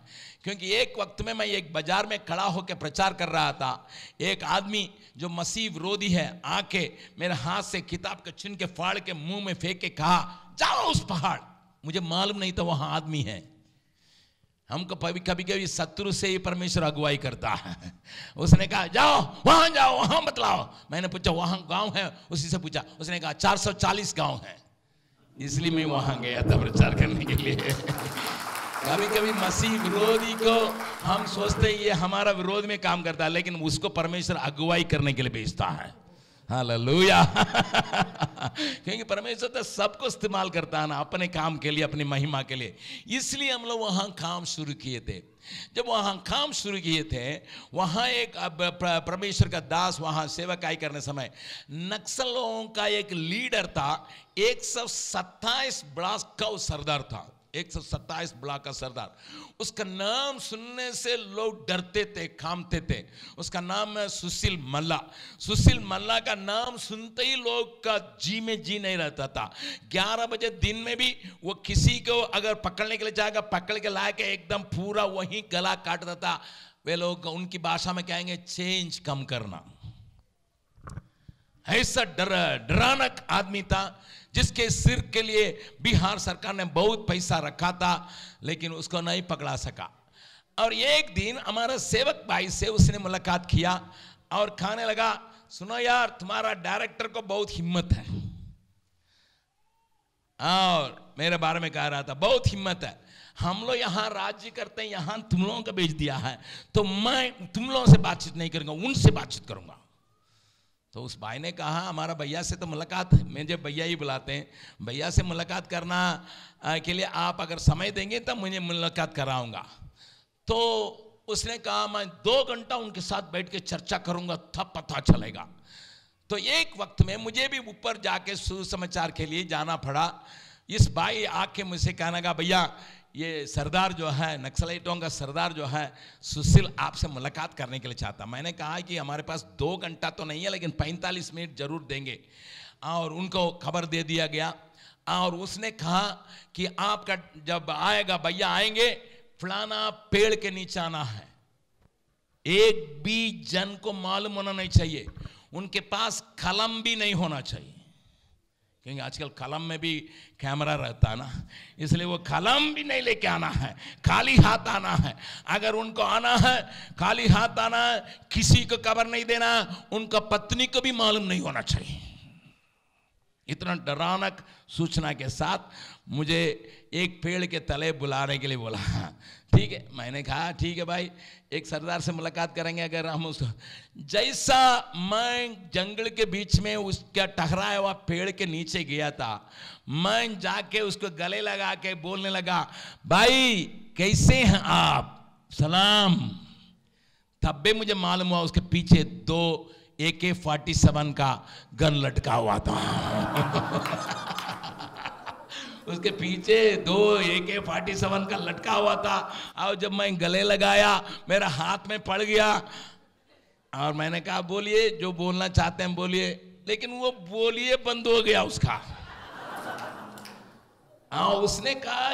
क्योंकि एक वक्त में मैं एक बाजार में खड़ा होकर प्रचार कर रहा था, एक आदमी जो मसीह विरोधी है आके मेरे हाथ से किताब का छीन के फाड़ के मुंह में फेंक के कहा, जाओ उस पहाड़। मुझे मालूम नहीं था वहां आदमी है। हमको कभी कभी कभी शत्रु से ही परमेश्वर अगुवाई करता है। उसने कहा जाओ वहां, जाओ वहां बतलाओ। मैंने पूछा वहां गांव है? उसी से पूछा, उसने कहा चार सौ चालीस गाँव है। इसलिए मैं वहां गया था प्रचार करने के लिए। कभी कभी मसीह विरोधी को हम सोचते हैं ये हमारा विरोध में काम करता है, लेकिन उसको परमेश्वर अगुवाई करने के लिए भेजता है। हालेलुया। क्योंकि परमेश्वर तो सबको इस्तेमाल करता है ना अपने काम के लिए, अपनी महिमा के लिए। इसलिए हम लोग वहाँ काम शुरू किए थे। जब वहाँ काम शुरू किए थे, वहाँ एक परमेश्वर का दास वहाँ सेवकाई करने समय नक्सलों का एक लीडर था, एक सौ सत्ताईस ब्लाक का सरदार था, एक सौ सत्ताईस ब्लॉक का सरदार। उसका नाम सुनने से लोग डरते थे, कांपते थे। उसका नाम है सुशील मल्ला। सुशील मल्ला का नाम सुनते ही लोग का जी में जी नहीं रहता था। ग्यारह बजे दिन में भी वो किसी को अगर पकड़ने के लिए जाएगा, पकड़ के ला के एकदम पूरा वहीं गला काट देता। वे लोग उनकी भाषा में कहेंगे चेंज कम करना। ऐसा डर डरानक आदमी था, जिसके सिर के लिए बिहार सरकार ने बहुत पैसा रखा था, लेकिन उसको नहीं पकड़ा सका। और एक दिन हमारा सेवक भाई से उसने मुलाकात किया और कहने लगा, सुनो यार, तुम्हारा डायरेक्टर को बहुत हिम्मत है। और मेरे बारे में कह रहा था, बहुत हिम्मत है, हम लोग यहाँ राज्य करते हैं, यहाँ तुम लोगों को भेज दिया है, तो मैं तुम लोगों से बातचीत नहीं करूंगा, उनसे बातचीत करूंगा। तो उस भाई ने कहा, हमारा भैया से तो मुलाकात, मुझे भैया ही बुलाते हैं, भैया से मुलाकात करना के लिए आप अगर समय देंगे तब मुझे मुलाकात कराऊंगा। तो उसने कहा, मैं दो घंटा उनके साथ बैठ के चर्चा करूंगा, तब पता चलेगा। तो एक वक्त में मुझे भी ऊपर जाके सुसमाचार के लिए जाना पड़ा। इस भाई आके मुझसे कहने लगा, भैया ये सरदार जो है, नक्सलाइटों का सरदार जो है, सुशील आपसे मुलाकात करने के लिए चाहता। मैंने कहा कि हमारे पास दो घंटा तो नहीं है, लेकिन पैंतालीस मिनट जरूर देंगे। और उनको खबर दे दिया गया। और उसने कहा कि आपका जब आएगा, भैया आएंगे, फलाना पेड़ के नीचे आना है। एक भी जन को मालूम होना नहीं चाहिए, उनके पास कलम भी नहीं होना चाहिए, क्योंकि आजकल कलम में भी कैमरा रहता है ना, इसलिए वो कलम भी नहीं लेके आना है, खाली हाथ आना है। अगर उनको आना है, खाली हाथ आना है, किसी को खबर नहीं देना, उनका पत्नी को भी मालूम नहीं होना चाहिए। इतना डरानक सूचना के साथ मुझे एक पेड़ के तले बुलाने के लिए बोला। ठीक है। मैंने कहा ठीक है भाई, एक सरदार से मुलाकात करेंगे अगर हम उसको। जैसा मैं जंगल के बीच में उसका टकराया हुआ पेड़ के नीचे गया था, मैं जाके उसको गले लगा के बोलने लगा, भाई कैसे हैं आप, सलाम। तब भी मुझे मालूम हुआ उसके पीछे दो ए के सैंतालीस का गन लटका हुआ था। उसके पीछे दो ए के सैंतालीस का लटका हुआ था। और जब मैं गले लगाया मेरा हाथ में पड़ गया और मैंने कहा बोलिए जो बोलना चाहते हैं बोलिए, लेकिन वो बोलिए बंद हो गया उसका। और उसने कहा,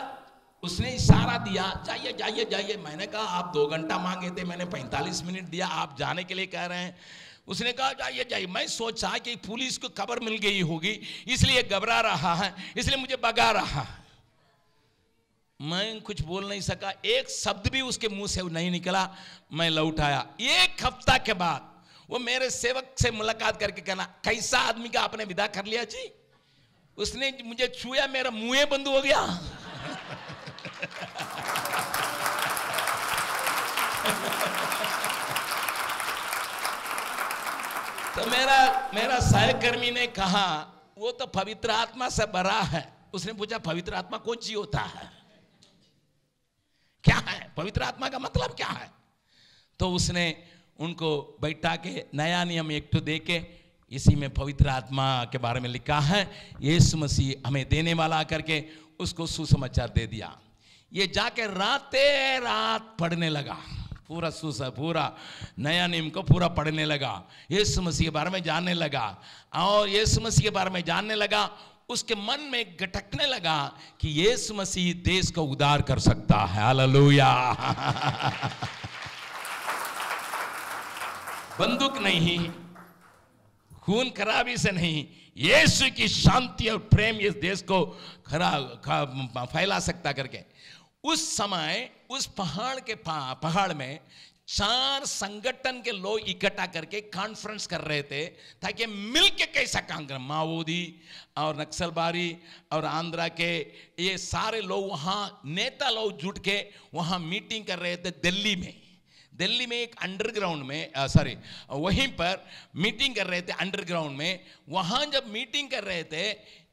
उसने इशारा दिया जाइए जाइए जाइए। मैंने कहा आप दो घंटा मांगे थे, मैंने पैंतालीस मिनट दिया, आप जाने के लिए कह रहे हैं। उसने कहा जाइए जाइए। मैं सोचा कि पुलिस को खबर मिल गई होगी इसलिए घबरा रहा है, इसलिए मुझे भगा रहा है। मैं कुछ बोल नहीं सका, एक शब्द भी उसके मुंह से नहीं निकला। मैं लौट आया। एक हफ्ता के बाद वो मेरे सेवक से मुलाकात करके कहना, कैसा आदमी का आपने विदा कर लिया जी। उसने मुझे छुआ, मेरा मुँह बंद हो गया। तो मेरा मेरा सहकर्मी ने कहा वो तो पवित्र आत्मा से भरा है। उसने पूछा पवित्र आत्मा कौन चीज होता है, क्या है पवित्र आत्मा का मतलब क्या है। तो उसने उनको बैठा के नया नियम एक तो देके, इसी में पवित्र आत्मा के बारे में लिखा है यीशु मसीह हमें देने वाला करके उसको सुसमाचार दे दिया। ये जाके राते रात पढ़ने लगा, पूरा सुसा पूरा नया नियम को पूरा पढ़ने लगा, यीशु मसीह के बारे में जानने लगा। और यीशु मसीह के बारे में जानने लगा, उसके मन में गटकने लगा कि यीशु मसीह देश को उद्धार कर सकता है। हालेलुया। बंदूक नहीं, खून खराबी से नहीं, यीशु की शांति और प्रेम इस देश को खरा फैला सकता करके। उस समय उस पहाड़ के पहाड़ में चार संगठन के लोग इकट्ठा करके कॉन्फ्रेंस कर रहे थे ताकि मिलके कैसा काम करें। माओवादी और नक्सलबारी और आंध्रा के ये सारे लोग वहाँ नेता लोग जुट के वहाँ मीटिंग कर रहे थे दिल्ली में। दिल्ली में एक अंडरग्राउंड में सॉरी वहीं पर मीटिंग कर रहे थे अंडरग्राउंड में। वहाँ जब मीटिंग कर रहे थे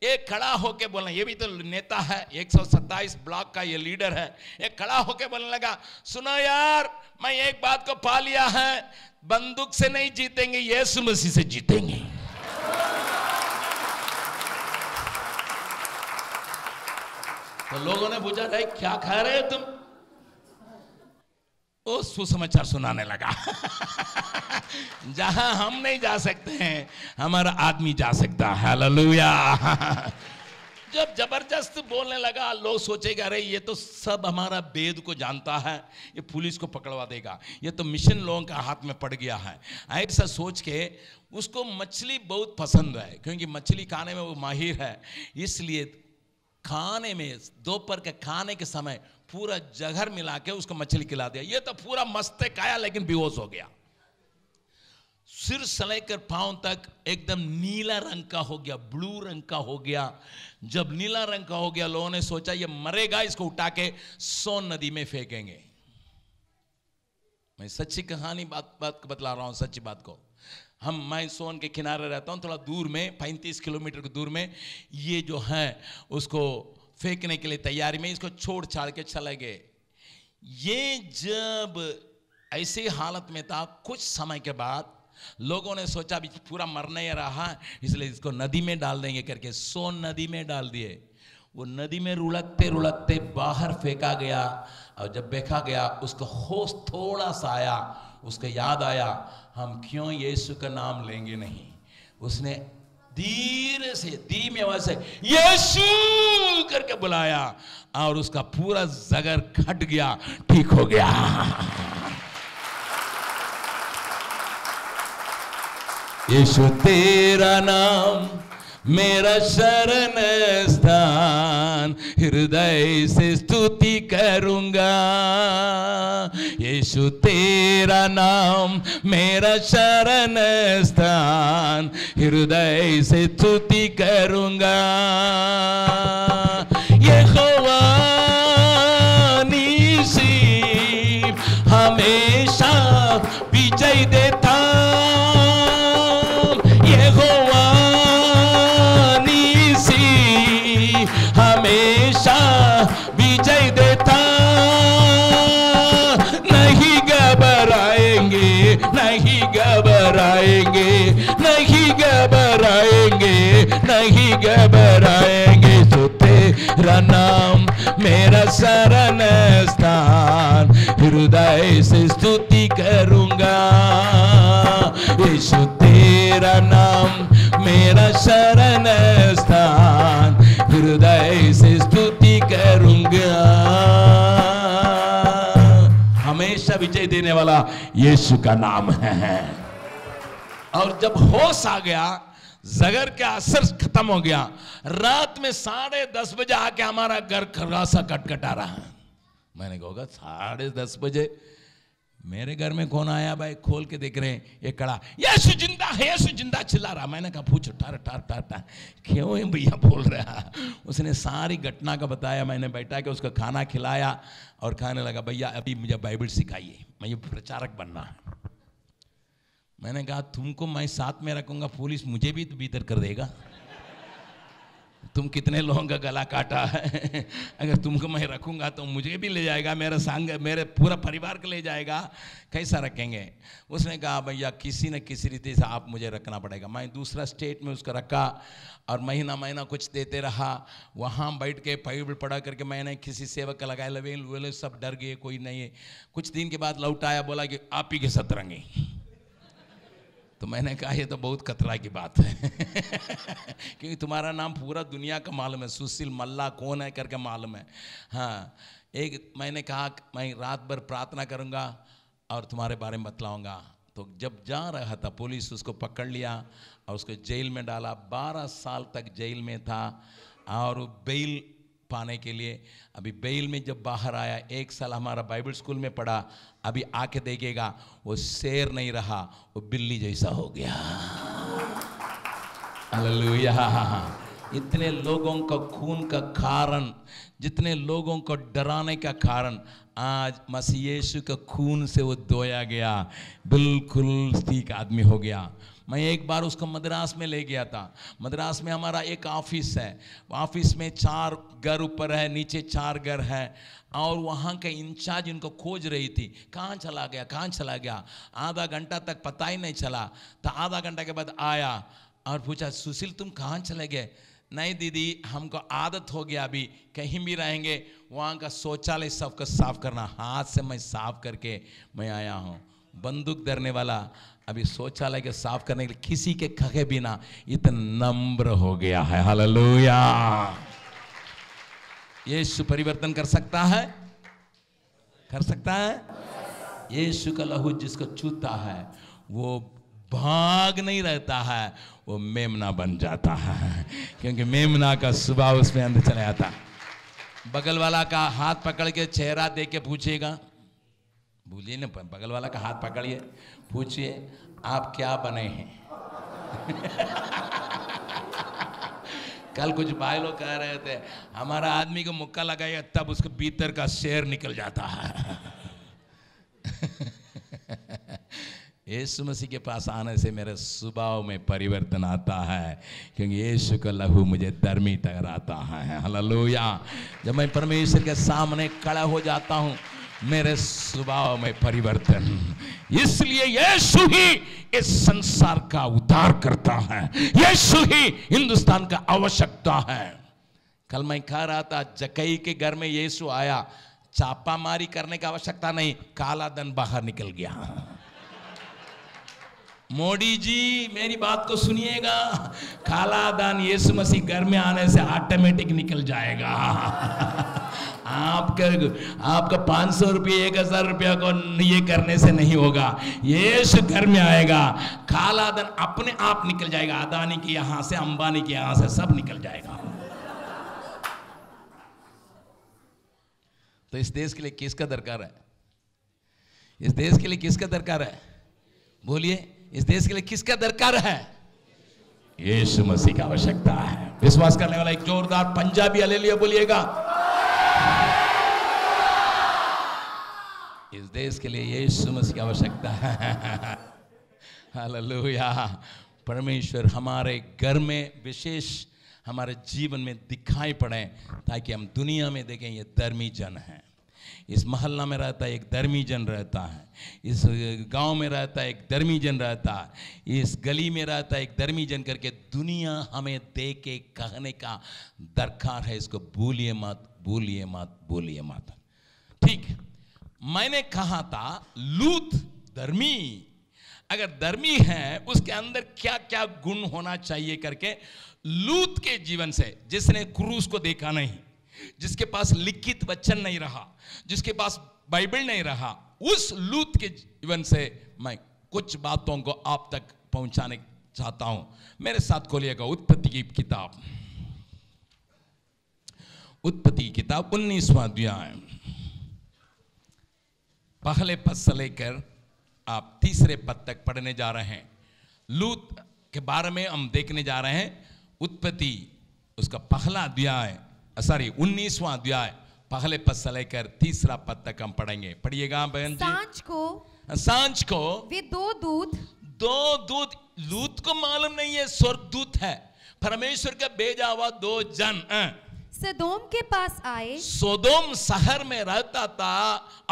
एक खड़ा होके बोलना, ये भी तो नेता है, एक सौ सत्ताईस ब्लॉक का ये लीडर है। एक खड़ा होके बोलने लगा, सुनो यार मैं एक बात को पा लिया है, बंदूक से नहीं जीतेंगे, यीशु मसीह से जीतेंगे। तो लोगों ने पूछा भाई क्या खा रहे हो तुम। वो सुसमाचार सुनाने लगा। जहां हम नहीं जा सकते हैं हमारा आदमी जा सकता है। हालेलुया। जब जबरदस्त बोलने लगा लोग सोचेगा अरे ये तो सब हमारा वेद को जानता है, ये पुलिस को पकड़वा देगा, ये तो मिशन लोगों का हाथ में पड़ गया है। ऐसा सोच के उसको मछली बहुत पसंद है क्योंकि मछली खाने में वो माहिर है, इसलिए खाने में दोपहर के खाने के समय पूरा जहर मिला के उसको मछली खिला दिया। ये तो पूरा मस्ते खाया लेकिन बेहोश हो गया, सिर से लेकर पांव तक एकदम नीला रंग का हो गया, ब्लू रंग का हो गया। जब नीला रंग का हो गया लोगों ने सोचा ये मरेगा, इसको उठा के सोन नदी में फेंकेंगे। मैं सच्ची कहानी बात बात बतला रहा हूं, सच्ची बात को। हम मैं सोन के किनारे रहता हूं, थोड़ा दूर में पैंतीस किलोमीटर के दूर में ये जो है उसको फेंकने के लिए तैयारी में इसको छोड़ छाड़ के चले गए। ये जब ऐसे हालत में था कुछ समय के बाद लोगों ने सोचा अभी पूरा मरने ही रहा इसलिए इसको नदी में डाल देंगे करके सोन नदी में डाल दिए। वो नदी में रुलकते रुलकते बाहर फेंका गया और जब देखा गया उसका होश थोड़ा सा आया, उसको याद आया हम क्यों यीशु का नाम लेंगे नहीं। उसने धीरे से धीमे आवाज से यीशु करके बुलाया और उसका पूरा जगर घट गया, ठीक हो गया। यीशु तेरा नाम मेरा शरण स्थान, हृदय से स्तुति करूंगा। यीशु तेरा नाम मेरा शरण स्थान, हृदय से स्तुति करूंगा। यहोवा नीसी नहीं देता ये गोवानी सी हमेशा विजय देता। नहीं घबराएंगे, नहीं घबराएंगे, नहीं घबराएंगे, नहीं घबराएंगे। तो तेरा नाम मेरा शरण स्थान, हृदय से स्तुति करूंगा। यीशु तेरा नाम मेरा शरण स्थान, हृदय से स्तुति करूंगा। हमेशा विजय देने वाला यीशु का नाम है। और जब होश आ गया, जगर का असर खत्म हो गया, रात में साढ़े दस बजे आके हमारा घर खरासा कटकटा रहा। मैंने कहा साढ़े दस बजे मेरे घर में कौन आया भाई? खोल के देख रहे हैं, ये कड़ा यीशु जिंदा है, यीशु जिंदा चिल्ला रहा। मैंने कहा पूछ ठार ठार ठार ठार क्यों भैया बोल रहा? उसने सारी घटना का बताया। मैंने बैठा के उसका खाना खिलाया और खाने लगा। भैया अभी मुझे बाइबल सिखाइए, मैं ये प्रचारक बनना है। मैंने कहा तुमको मैं साथ में रखूंगा, पुलिस मुझे भी भीतर कर देगा। तुम कितने लोगों का गला काटा है, अगर तुमको मैं रखूंगा तो मुझे भी ले जाएगा, मेरा संग मेरे पूरा परिवार को ले जाएगा, कैसा रखेंगे? उसने कहा भैया किसी न किसी रीति से आप मुझे रखना पड़ेगा। मैं दूसरा स्टेट में उसको रखा और महीना महीना कुछ देते रहा। वहाँ बैठ के बाइबल पढ़ा करके मैंने किसी सेवक का लगाया, लवे वे सब डर गए, कोई नहीं है। कुछ दिन के बाद लौट आया, बोला कि आप ही के सतरंगी। तो मैंने कहा ये तो बहुत खतरा की बात है क्योंकि तुम्हारा नाम पूरा दुनिया का मालूम है, सुशील मल्ला कौन है करके मालूम है। हाँ, एक मैंने कहा मैं रात भर प्रार्थना करूँगा और तुम्हारे बारे में बतलाऊँगा। तो जब जा रहा था पुलिस उसको पकड़ लिया और उसको जेल में डाला। बारह साल तक जेल में था और बेल पाने के लिए। अभी बेल में जब बाहर आया, एक साल हमारा बाइबल स्कूल में पढ़ा। अभी आके देखेगा वो शेर नहीं रहा, वो बिल्ली जैसा हो गया। हालेलुया। इतने लोगों का खून का कारण, जितने लोगों को डराने का कारण, आज मसीह यीशु के खून से वो धोया गया, बिल्कुल ठीक आदमी हो गया। मैं एक बार उसको मद्रास में ले गया था। मद्रास में हमारा एक ऑफिस है, ऑफिस में चार घर ऊपर है, नीचे चार घर है। और वहाँ के इंचार्ज उनको खोज रही थी, कहाँ चला गया कहाँ चला गया। आधा घंटा तक पता ही नहीं चला। तो आधा घंटा के बाद आया और पूछा, सुशील तुम कहाँ चले गए? नहीं दीदी, हमको आदत हो गया, अभी कहीं भी रहेंगे वहाँ का शौचालय सबका साफ करना, हाथ से मैं साफ करके मैं आया हूँ। बंदूक धरने वाला अभी शौचालय के साफ करने के लिए किसी के कहे बिना इतना नम्र हो गया है। हालेलुया। यीशु परिवर्तन कर सकता है, कर सकता है। यीशु का लहू जिसको छूता है वो भाग नहीं रहता है, वो मेमना बन जाता है, क्योंकि मेमना का स्वभाव उसमें अंदर चला जाता। बगल वाला का हाथ पकड़ के चेहरा देख के पूछेगा, भूलिए ना, बगल वाला का हाथ पकड़िए, पूछिए आप क्या बने हैं कल कुछ भाई लोग कह रहे थे, हमारा आदमी को मुक्का लगाया तब उसके भीतर का शेर निकल जाता है यीशु मसीह के पास आने से मेरे स्वभाव में परिवर्तन आता है, क्योंकि यीशु का लहू मुझे धर्मी ठहराता है। हालेलुया। जब मैं परमेश्वर के सामने खड़ा हो जाता हूँ, मेरे स्वभाव में परिवर्तन। इसलिए यीशु ही इस संसार का उद्धार करता है, यीशु ही हिंदुस्तान का आवश्यकता है। कल मैं कह रहा था, जकई के घर में यीशु आया, छापामारी करने का आवश्यकता नहीं, काला धन बाहर निकल गया। मोदी जी मेरी बात को सुनिएगा, काला धन यीशु मसीह घर में आने से ऑटोमेटिक निकल जाएगा। आपके आपका पाँच सौ रुपये एक हजार रुपया को ये करने से नहीं होगा। यीशु घर में आएगा, काला धन अपने आप निकल जाएगा। अदानी के यहाँ से, अंबानी के यहाँ से, सब निकल जाएगा। तो इस देश के लिए किसका दरकार है? इस देश के लिए किसका दरकार है? बोलिए, इस देश के लिए किसका दरकार है? यीशु मसीह की आवश्यकता है। विश्वास करने वाला एक जोरदार पंजाबी हालेलुया बोलिएगा। इस इस देश के लिए यीशु मसीह की आवश्यकता है। हालेलुया। परमेश्वर हमारे घर में, विशेष हमारे जीवन में दिखाई पड़े, ताकि हम दुनिया में देखें ये धर्मी जन हैं। इस मोहल्ला में रहता है एक धर्मी जन रहता है, इस गांव में रहता है एक धर्मी जन रहता है, इस गली में रहता है एक धर्मी जन, करके दुनिया हमें देख के कहने का दरकार है, इसको भूलिए मत, भूलिए मत, भूलिए मत। ठीक, मैंने कहा था लूत धर्मी, अगर धर्मी है उसके अंदर क्या क्या गुण होना चाहिए करके, लूत के जीवन से, जिसने क्रूस को देखा नहीं, जिसके पास लिखित वचन नहीं रहा, जिसके पास बाइबल नहीं रहा, उस लूत के जीवन से मैं कुछ बातों को आप तक पहुंचाने चाहता हूं। मेरे साथ खोलिएगा उत्पत्ति की किताब, उत्पत्ति की किताब उन्नीसवां अध्याय, पहले पद से लेकर आप तीसरे पद तक पढ़ने जा रहे हैं। लूत के बारे में हम देखने जा रहे हैं। उत्पत्ति उसका पहला अध्याय, सॉरी उन्नीसवां अध्याय, पहले पद से लेकर तीसरा पद तक हम पढ़ेंगे। पढ़िएगा बहन जी। सांझ को, सांझ को वे दो दूत, दो दूत, लूत को मालूम नहीं है स्वर्गदूत है, परमेश्वर का भेजा हुआ दो जन सदोम के पास आए। सदोम शहर में रहता था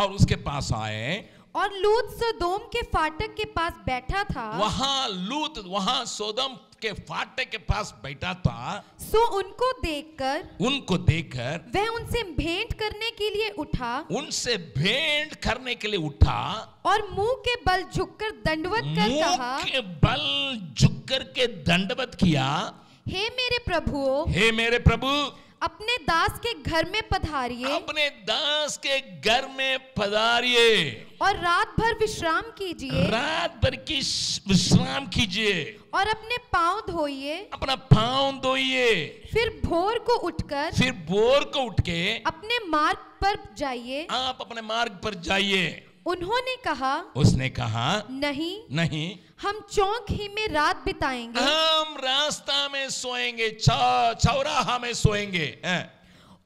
और उसके पास आए, और लूत सोदोम के फाटक के पास बैठा था। वहाँ लूत वहाँ सोदोम के फाटक के पास बैठा था। सो उनको देखकर, उनको देखकर वह उनसे भेंट करने के लिए उठा, उनसे भेंट करने के लिए उठा, और मुंह के बल झुककर दंडवत कर कहा, मुंह के बल झुककर के दंडवत किया, हे मेरे प्रभु, हे मेरे प्रभु, अपने दास के घर में पधारिए, अपने दास के घर में पधारिए, और रात भर विश्राम कीजिए, रात भर की विश्राम कीजिए, और अपने पांव धोइए, अपना पांव धोइए, फिर भोर को उठकर, फिर भोर को उठके अपने मार्ग पर जाइए, आप अपने मार्ग पर जाइए। उन्होंने कहा, उसने कहा, नहीं नहीं, हम चौक ही में रात बिताएंगे, हम रास्ता में सोएंगे, चौराहा में सोएंगे।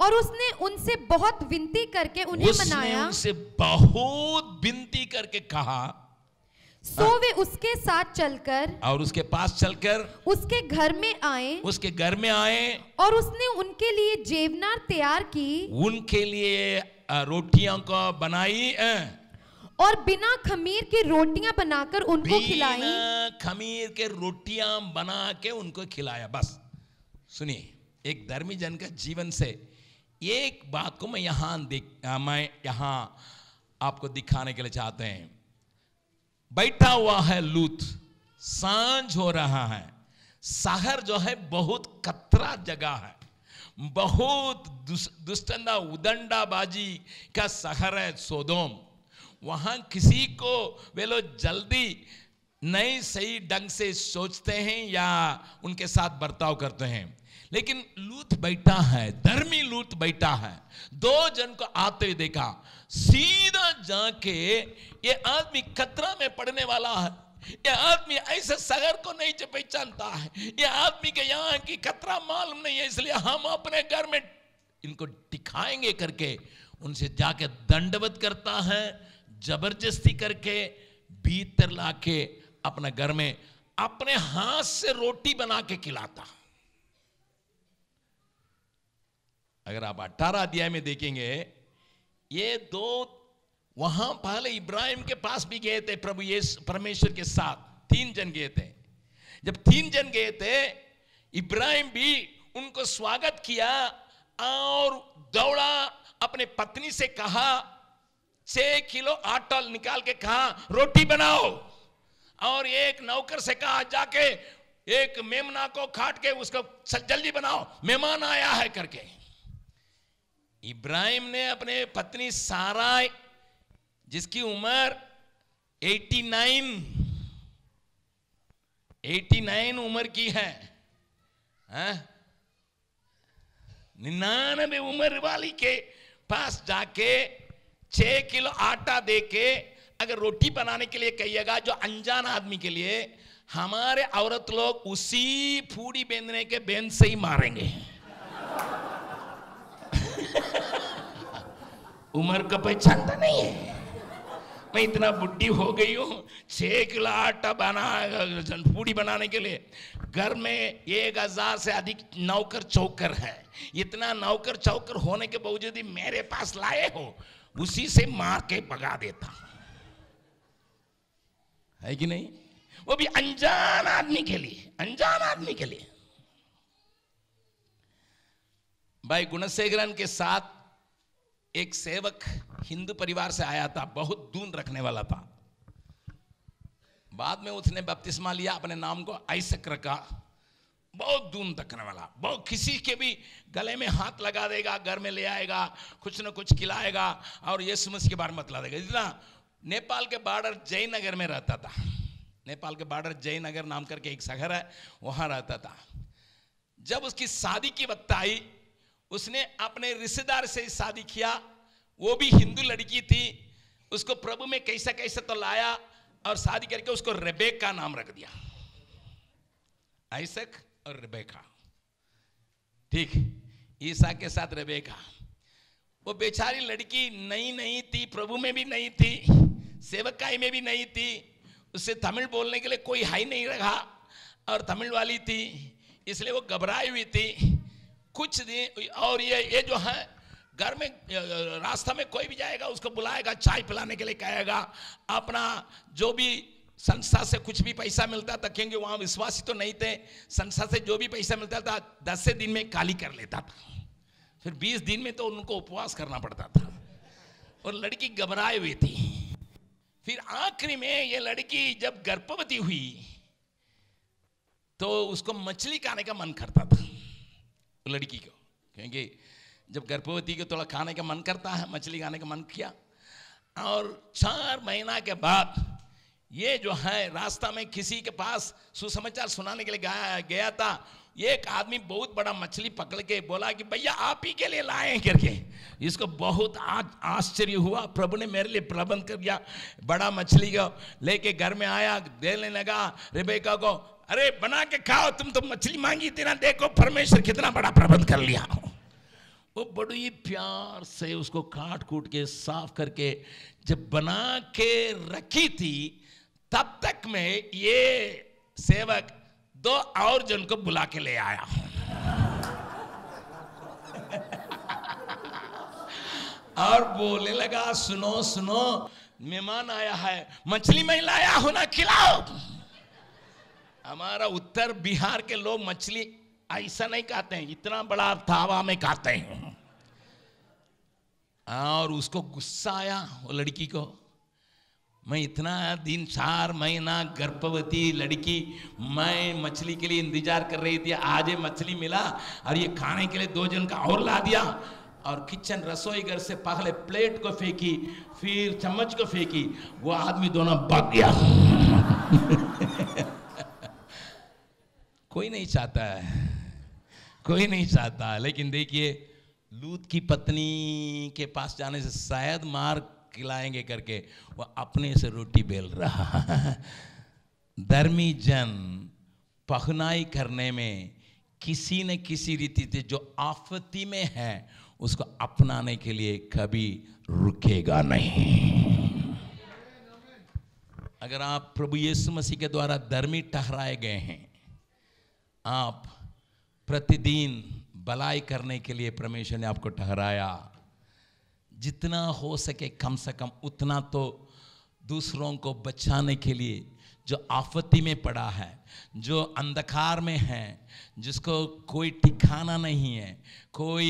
और उसने उनसे बहुत विनती करके उन्हें मनाया, उनसे बहुत विनती करके कहा, सो वे उसके साथ चलकर, और उसके पास चलकर उसके घर में आए, उसके घर में आए, और उसने उनके लिए जेवनार तैयार की, उनके लिए रोटियां को बनाई, और बिना खमीर की रोटियां बनाकर उनको खिलाई, बिना खमीर के रोटियां बना के उनको खिलाया। बस सुनिए, एक धर्मी जन का जीवन से एक बात को मैं यहाँ मैं यहाँ आपको दिखाने के लिए चाहते हैं। बैठा हुआ है लूत, सांझ हो रहा है, शहर जो है बहुत कतरा जगह है, बहुत दुष्टंदा उदंडाबाजी का शहर है सोदोम। वहाँ किसी को वे लोग जल्दी नहीं सही ढंग से सोचते हैं या उनके साथ बर्ताव करते हैं, लेकिन लूत बैठा है, धर्मी लूत बैठा है, दो जन को आते हुए देखा, सीधा जाके ये आदमी खतरा में पड़ने वाला है, ये आदमी ऐसे शहर को नहीं पहचानता है, ये आदमी के यहाँ की खतरा मालूम नहीं है, इसलिए हम अपने घर में इनको दिखाएंगे करके उनसे जाके दंडवत करता है, जबरदस्ती करके भीतर लाके अपने घर में अपने हाथ से रोटी बना के खिलाता। अगर आप अठारह अध्याय में देखेंगे, ये दो वहां पहले इब्राहिम के पास भी गए थे, प्रभु यीशु परमेश्वर के साथ तीन जन गए थे। जब तीन जन गए थे, इब्राहिम भी उनको स्वागत किया और दौड़ा, अपने पत्नी से कहा, छह किलो आटा निकाल के कहा रोटी बनाओ, और एक नौकर से कहा जाके एक मेमना को काट के उसको जल्दी बनाओ, मेहमान आया है करके। इब्राहिम ने अपने पत्नी सारा, जिसकी उम्र नवासी उम्र की है, निन्यानवे उम्र वाली के पास जाके छह किलो आटा देके अगर रोटी बनाने के लिए कहिएगा, जो अनजान आदमी के लिए हमारे औरत लोग उसी पूड़ी बेंधने के बेंध से ही मारेंगे। उम्र का पहचानता नहीं है, मैं इतना बुढ़ी हो गई हूँ, छः किलो आटा बना पूड़ी बनाने के लिए घर में एक हज़ार से अधिक नौकर चौकर है। इतना नौकर चौकर होने के बावजूद ही मेरे पास लाए हो, उसी से मार के भगा देता है कि नहीं, वो भी अनजान आदमी के लिए, अनजान आदमी के लिए। भाई कुणसेग्रन के साथ एक सेवक हिंदू परिवार से आया था, बहुत दून रखने वाला था। बाद में उसने बपतिस्मा लिया, अपने नाम को आइसक रखा, बहुत दून रखने वाला, बहुत किसी के भी गले में हाथ लगा देगा, घर में ले आएगा, कुछ न कुछ खिलाएगा और यीशु मसीह के बारे में बतला देगा। इतना नेपाल के बॉर्डर जयनगर में रहता था, नेपाल के बॉर्डर जयनगर नाम करके एक शहर है, वहाँ रहता था। जब उसकी शादी की वक्त आई, उसने अपने रिश्तेदार से शादी किया, वो भी हिंदू लड़की थी। उसको प्रभु में कैसा कैसा तो लाया और शादी करके उसको रेबेका का नाम रख दिया, आइसक और रेबेका, ठीक ईसा के साथ रेबेका। वो बेचारी लड़की नई नई थी, प्रभु में भी नहीं थी, सेवकाई में भी नहीं थी, उससे तमिल बोलने के लिए कोई हाई नहीं रखा और तमिल वाली थी, इसलिए वो घबराई हुई थी। कुछ दिन और ये ये जो है घर में रास्ता में कोई भी जाएगा उसको बुलाएगा, चाय पिलाने के लिए कहेगा, अपना जो भी संस्था से कुछ भी पैसा मिलता था, क्योंकि वहाँ विश्वासी तो नहीं थे, संस्था से जो भी पैसा मिलता था दस से दिन में काली कर लेता था, फिर बीस दिन में तो उनको उपवास करना पड़ता था। और लड़की घबराई हुई थी। फिर आखिरी में ये लड़की जब गर्भवती हुई तो उसको मछली खाने का मन करता था लड़की को, क्योंकि जब गर्भवती को थोड़ा खाने का मन करता है, मछली खाने का मन किया। और चार महीना के बाद ये जो है रास्ता में किसी के पास सुसमाचार सुनाने के लिए गया गया था, एक आदमी बहुत बड़ा मछली पकड़ के बोला कि भैया आप ही के लिए लाए करके। इसको बहुत आज आश्चर्य हुआ, प्रभु ने मेरे लिए प्रबंध कर दिया, बड़ा मछली को लेके घर में आया, देने लगा रेबेका को, अरे बना के खाओ, तुम तो मछली मांगी थी ना, देखो परमेश्वर कितना बड़ा प्रबंध कर लिया। वो बड़ी प्यार से उसको काट कूट के साफ करके जब बना के रखी थी, तब तक मैं ये सेवक दो और जन को बुला के ले आया। और बोलने लगा, सुनो सुनो मेहमान आया है, मछली मैं लाया हूं ना, खिलाओ। हमारा उत्तर बिहार के लोग मछली ऐसा नहीं खाते हैं, इतना बड़ा थावा में खाते हैं। और उसको गुस्सा आया वो लड़की को, मैं इतना दिन चार महीना गर्भवती लड़की मैं मछली के लिए इंतजार कर रही थी, आज ये मछली मिला और ये खाने के लिए दो जन का और ला दिया। और किचन रसोई घर से पहले प्लेट को फेंकी, फिर चम्मच को फेंकी, वो आदमी दोनों भाग गया। कोई नहीं चाहता है, कोई नहीं चाहता। लेकिन देखिए लूत की पत्नी के पास जाने से शायद मार खिलाएंगे करके वो अपने से रोटी बेल रहा। धर्मी जन पखनाई करने में किसी न किसी रीति से जो आफती में है उसको अपनाने के लिए कभी रुकेगा नहीं। अगर आप प्रभु यीशु मसीह के द्वारा धर्मी ठहराए गए हैं, आप प्रतिदिन भलाई करने के लिए परमेश्वर ने आपको ठहराया, जितना हो सके कम से कम उतना तो दूसरों को बचाने के लिए, जो आफती में पड़ा है, जो अंधकार में है, जिसको कोई ठिकाना नहीं है, कोई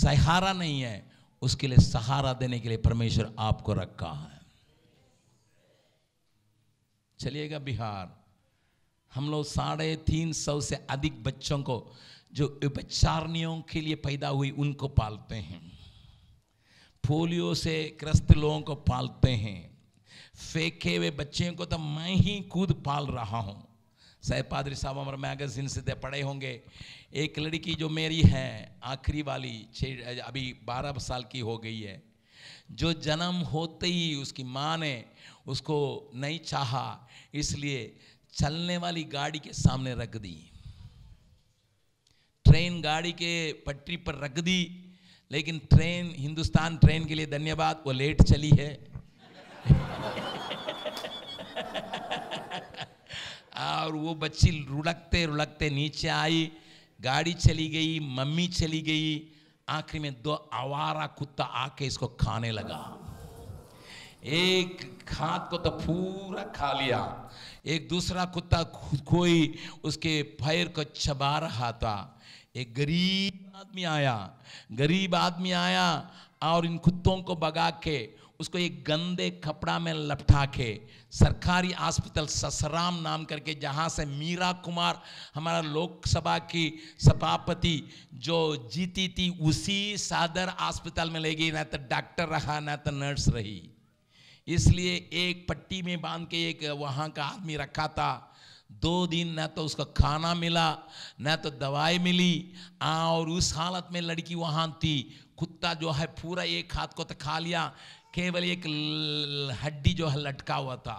सहारा नहीं है, उसके लिए सहारा देने के लिए परमेश्वर आपको रखा है। चलिएगा बिहार, हम लोग साढ़े तीन सौ से अधिक बच्चों को जो उपचारणियों के लिए पैदा हुई उनको पालते हैं, पोलियो से ग्रस्त लोगों को पालते हैं, फेंके हुए बच्चों को तो मैं ही खुद पाल रहा हूँ। साहेब पादरी साहब हमारे मैगजीन से दे पढ़े होंगे, एक लड़की जो मेरी है आखिरी वाली, छः अभी बारह साल की हो गई है, जो जन्म होते ही उसकी माँ ने उसको नहीं चाहा, इसलिए चलने वाली गाड़ी के सामने रख दी, ट्रेन गाड़ी के पटरी पर रख दी। लेकिन ट्रेन, हिंदुस्तान ट्रेन के लिए धन्यवाद, वो लेट चली है। और वो बच्ची रुलकते रुलकते नीचे आई, गाड़ी चली गई, मम्मी चली गई, आखिर में दो आवारा कुत्ता आके इसको खाने लगा। एक हाथ को तो पूरा खा लिया, एक दूसरा कुत्ता कोई उसके पैर को चबा रहा था। एक गरीब आदमी आया, गरीब आदमी आया और इन कुत्तों को भगा के उसको एक गंदे कपड़ा में लपटा के सरकारी अस्पताल ससराम नाम करके, जहाँ से मीरा कुमार हमारा लोकसभा की सभापति जो जीती थी, उसी सादर अस्पताल में ले गई। ना तो डॉक्टर रहा, ना तो नर्स रही, इसलिए एक पट्टी में बांध के एक वहाँ का आदमी रखा था। दो दिन ना तो उसका खाना मिला, ना तो दवाई मिली, और उस हालत में लड़की वहाँ थी। कुत्ता जो है पूरा एक हाथ को तो खा लिया, केवल एक हड्डी जो है लटका हुआ था।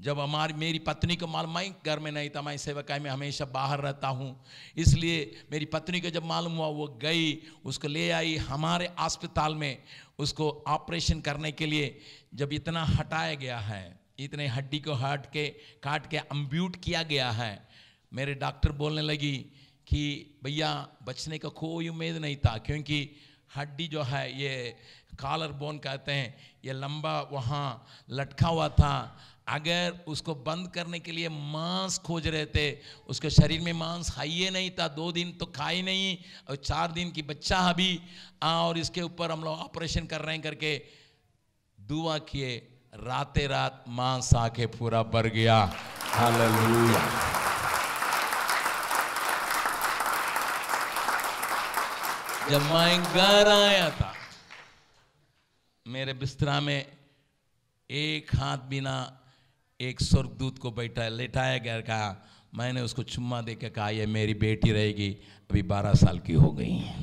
जब हमारी मेरी पत्नी को मालूम, मैं घर में नहीं था, मैं सेवकाई में हमेशा बाहर रहता हूँ, इसलिए मेरी पत्नी को जब मालूम हुआ वो गई, उसको ले आई हमारे अस्पताल में उसको ऑपरेशन करने के लिए। जब इतना हटाया गया है, इतने हड्डी को हट के काट के अम्ब्यूट किया गया है, मेरे डॉक्टर बोलने लगी कि भैया बचने का कोई उम्मीद नहीं था, क्योंकि हड्डी जो है ये कॉलर बोन कहते हैं, ये लंबा वहाँ लटका हुआ था। अगर उसको बंद करने के लिए मांस खोज रहे थे, उसके शरीर में मांस खाइए नहीं था। दो दिन तो खाई नहीं, और चार दिन की बच्चा अभी, और इसके ऊपर हम लोग ऑपरेशन कर रहे हैं करके दुआ किए, राते रात मांस आके पूरा भर गया। हालेलुया। जब मैं घर आया था, मेरे बिस्तरा में एक हाथ बिना एक स्वर्गदूत को बैठा लेटाया गया। कहा, मैंने उसको चुम्मा देकर कहा, ये मेरी बेटी रहेगी, अभी बारह साल की हो गई है।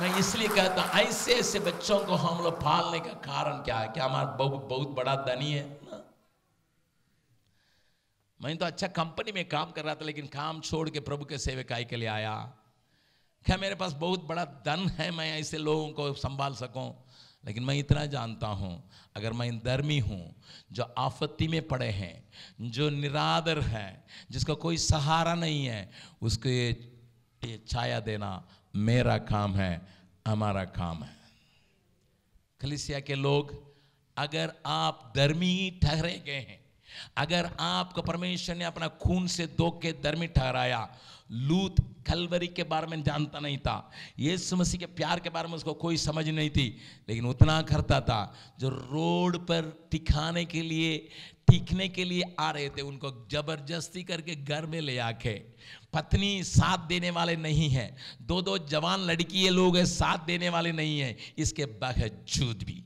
मैं इसलिए कहता हूँ, ऐसे ऐसे बच्चों को हम लोग पालने का कारण क्या है? क्या हमारा बहुत बहुत बड़ा धनी है ना? मैं तो अच्छा कंपनी में काम कर रहा था, लेकिन काम छोड़ के प्रभु के सेवकाई के लिए आया। क्या मेरे पास बहुत बड़ा धन है मैं ऐसे लोगों को संभाल सकूं? लेकिन मैं इतना जानता हूं, अगर मैं धर्मी हूं, जो आफती में पड़े हैं, जो निरादर है, जिसका कोई सहारा नहीं है, उसको ये छाया देना मेरा काम है, हमारा काम है। कलीसिया के लोग, अगर आप धर्मी ठहरे गए हैं, अगर आपको परमेश्वर ने अपना खून से धो के धर्मी ठहराया। लूत कलवरी के बारे में जानता नहीं था, यीशु मसीह के प्यार के बारे में उसको कोई समझ नहीं थी, लेकिन उतना करता था। जो रोड पर टिकाने के लिए टिकने के लिए आ रहे थे, उनको जबरदस्ती करके घर में ले आके, पत्नी साथ देने वाले नहीं है, दो दो जवान लड़की ये लोग हैं साथ देने वाले नहीं है, इसके बावजूद भी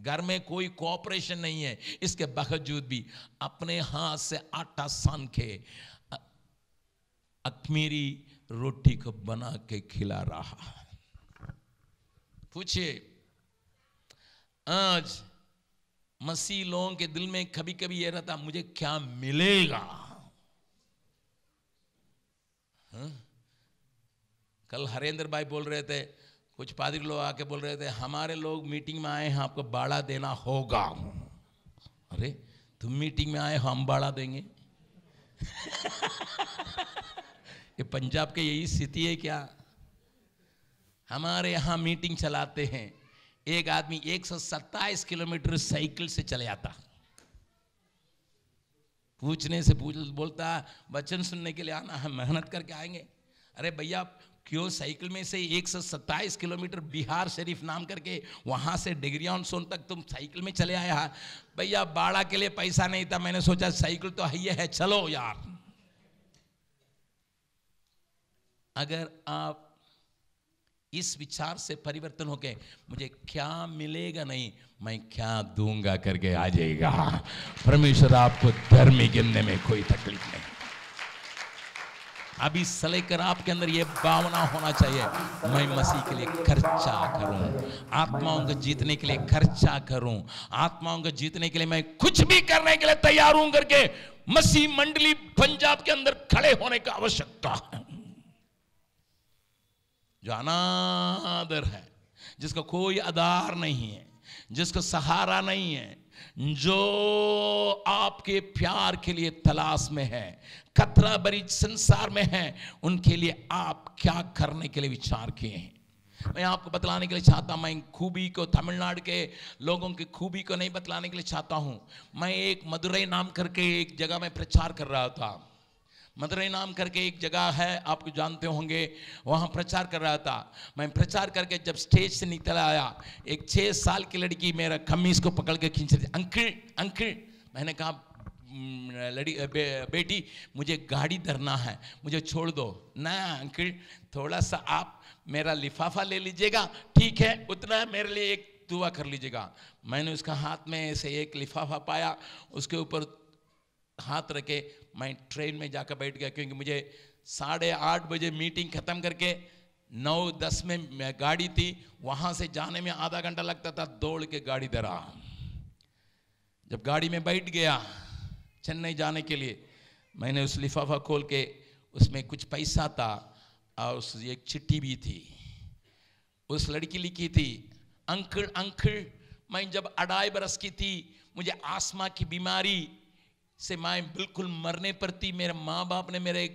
घर में कोई कोऑपरेशन नहीं है, इसके बावजूद भी अपने हाथ से आटा सान के अखमीरी रोटी को बना के खिला रहा है। पूछिए, आज मसीह लोगों के दिल में कभी कभी यह रहता, मुझे क्या मिलेगा? हा? कल हरेंद्र भाई बोल रहे थे, कुछ पादरी लोग आके बोल रहे थे, हमारे लोग मीटिंग में आए हैं, आपको बाड़ा देना होगा। अरे तुम मीटिंग में आए हो, हम बाड़ा देंगे? ये पंजाब के यही स्थिति है क्या? हमारे यहाँ मीटिंग चलाते हैं, एक आदमी एक सौ सत्ताईस किलोमीटर साइकिल से चले आता, पूछने से पूछ बोलता वचन सुनने के लिए आना है, मेहनत करके आएंगे। अरे भैया क्यों साइकिल में से एक सौ सत्ताईस किलोमीटर बिहार शरीफ नाम करके वहाँ से डिग्री ऑन सोन तक तुम साइकिल में चले आया? भैया बाड़ा के लिए पैसा नहीं था, मैंने सोचा साइकिल तो है है, चलो यार। अगर आप इस विचार से परिवर्तन होके मुझे क्या मिलेगा नहीं, मैं क्या दूंगा करके आ जाएगा, परमेश्वर आपको धर्मी गिनने में कोई तकलीफ नहीं। अभी से लेकर आपके अंदर ये भावना होना चाहिए, मैं मसीह के लिए खर्चा करूं, आत्माओं को जीतने के लिए खर्चा करूं, आत्माओं को जीतने के लिए मैं कुछ भी करने के लिए तैयार हूं करके मसीह मंडली पंजाब के अंदर खड़े होने का आवश्यकता है। जो अनादर है, जिसका कोई आधार नहीं है, जिसका सहारा नहीं है, जो आपके प्यार के लिए तलाश में है, खतरा भरी संसार में है, उनके लिए आप क्या करने के लिए विचार किए हैं? मैं आपको बतलाने के लिए चाहता हूँ, मैं खूबी को, तमिलनाडु के लोगों की खूबी को नहीं बतलाने के लिए चाहता हूँ। मैं एक मदुरई नाम करके एक जगह में प्रचार कर रहा था। मदुरई नाम करके एक जगह है, आपको जानते होंगे, वहाँ प्रचार कर रहा था। मैं प्रचार करके जब स्टेज से निकल आया, एक छः साल की लड़की मेरा खमीज को पकड़ के खींच रही, अंकल अंकल। मैंने कहा लड़ी बे, बेटी मुझे गाड़ी धरना है, मुझे छोड़ दो। ना अंकल, थोड़ा सा आप मेरा लिफाफा ले लीजिएगा, ठीक है, उतना मेरे लिए एक दुआ कर लीजिएगा। मैंने उसका हाथ में ऐसे एक लिफाफा पाया, उसके ऊपर हाथ रखे, मैं ट्रेन में जाकर बैठ गया, क्योंकि मुझे साढ़े आठ बजे मीटिंग खत्म करके नौ दस में गाड़ी थी, वहाँ से जाने में आधा घंटा लगता था, दौड़ के गाड़ी धरा। जब गाड़ी में बैठ गया चेन्नई जाने के लिए, मैंने उस लिफाफा खोल के, उसमें कुछ पैसा था और उस एक चिट्ठी भी थी। उस लड़की लिखी थी, अंकल अंकल, मैं जब अढ़ाई बरस की थी, मुझे आसमा की बीमारी से मैं बिल्कुल मरने पर थी। मेरे माँ बाप ने मेरे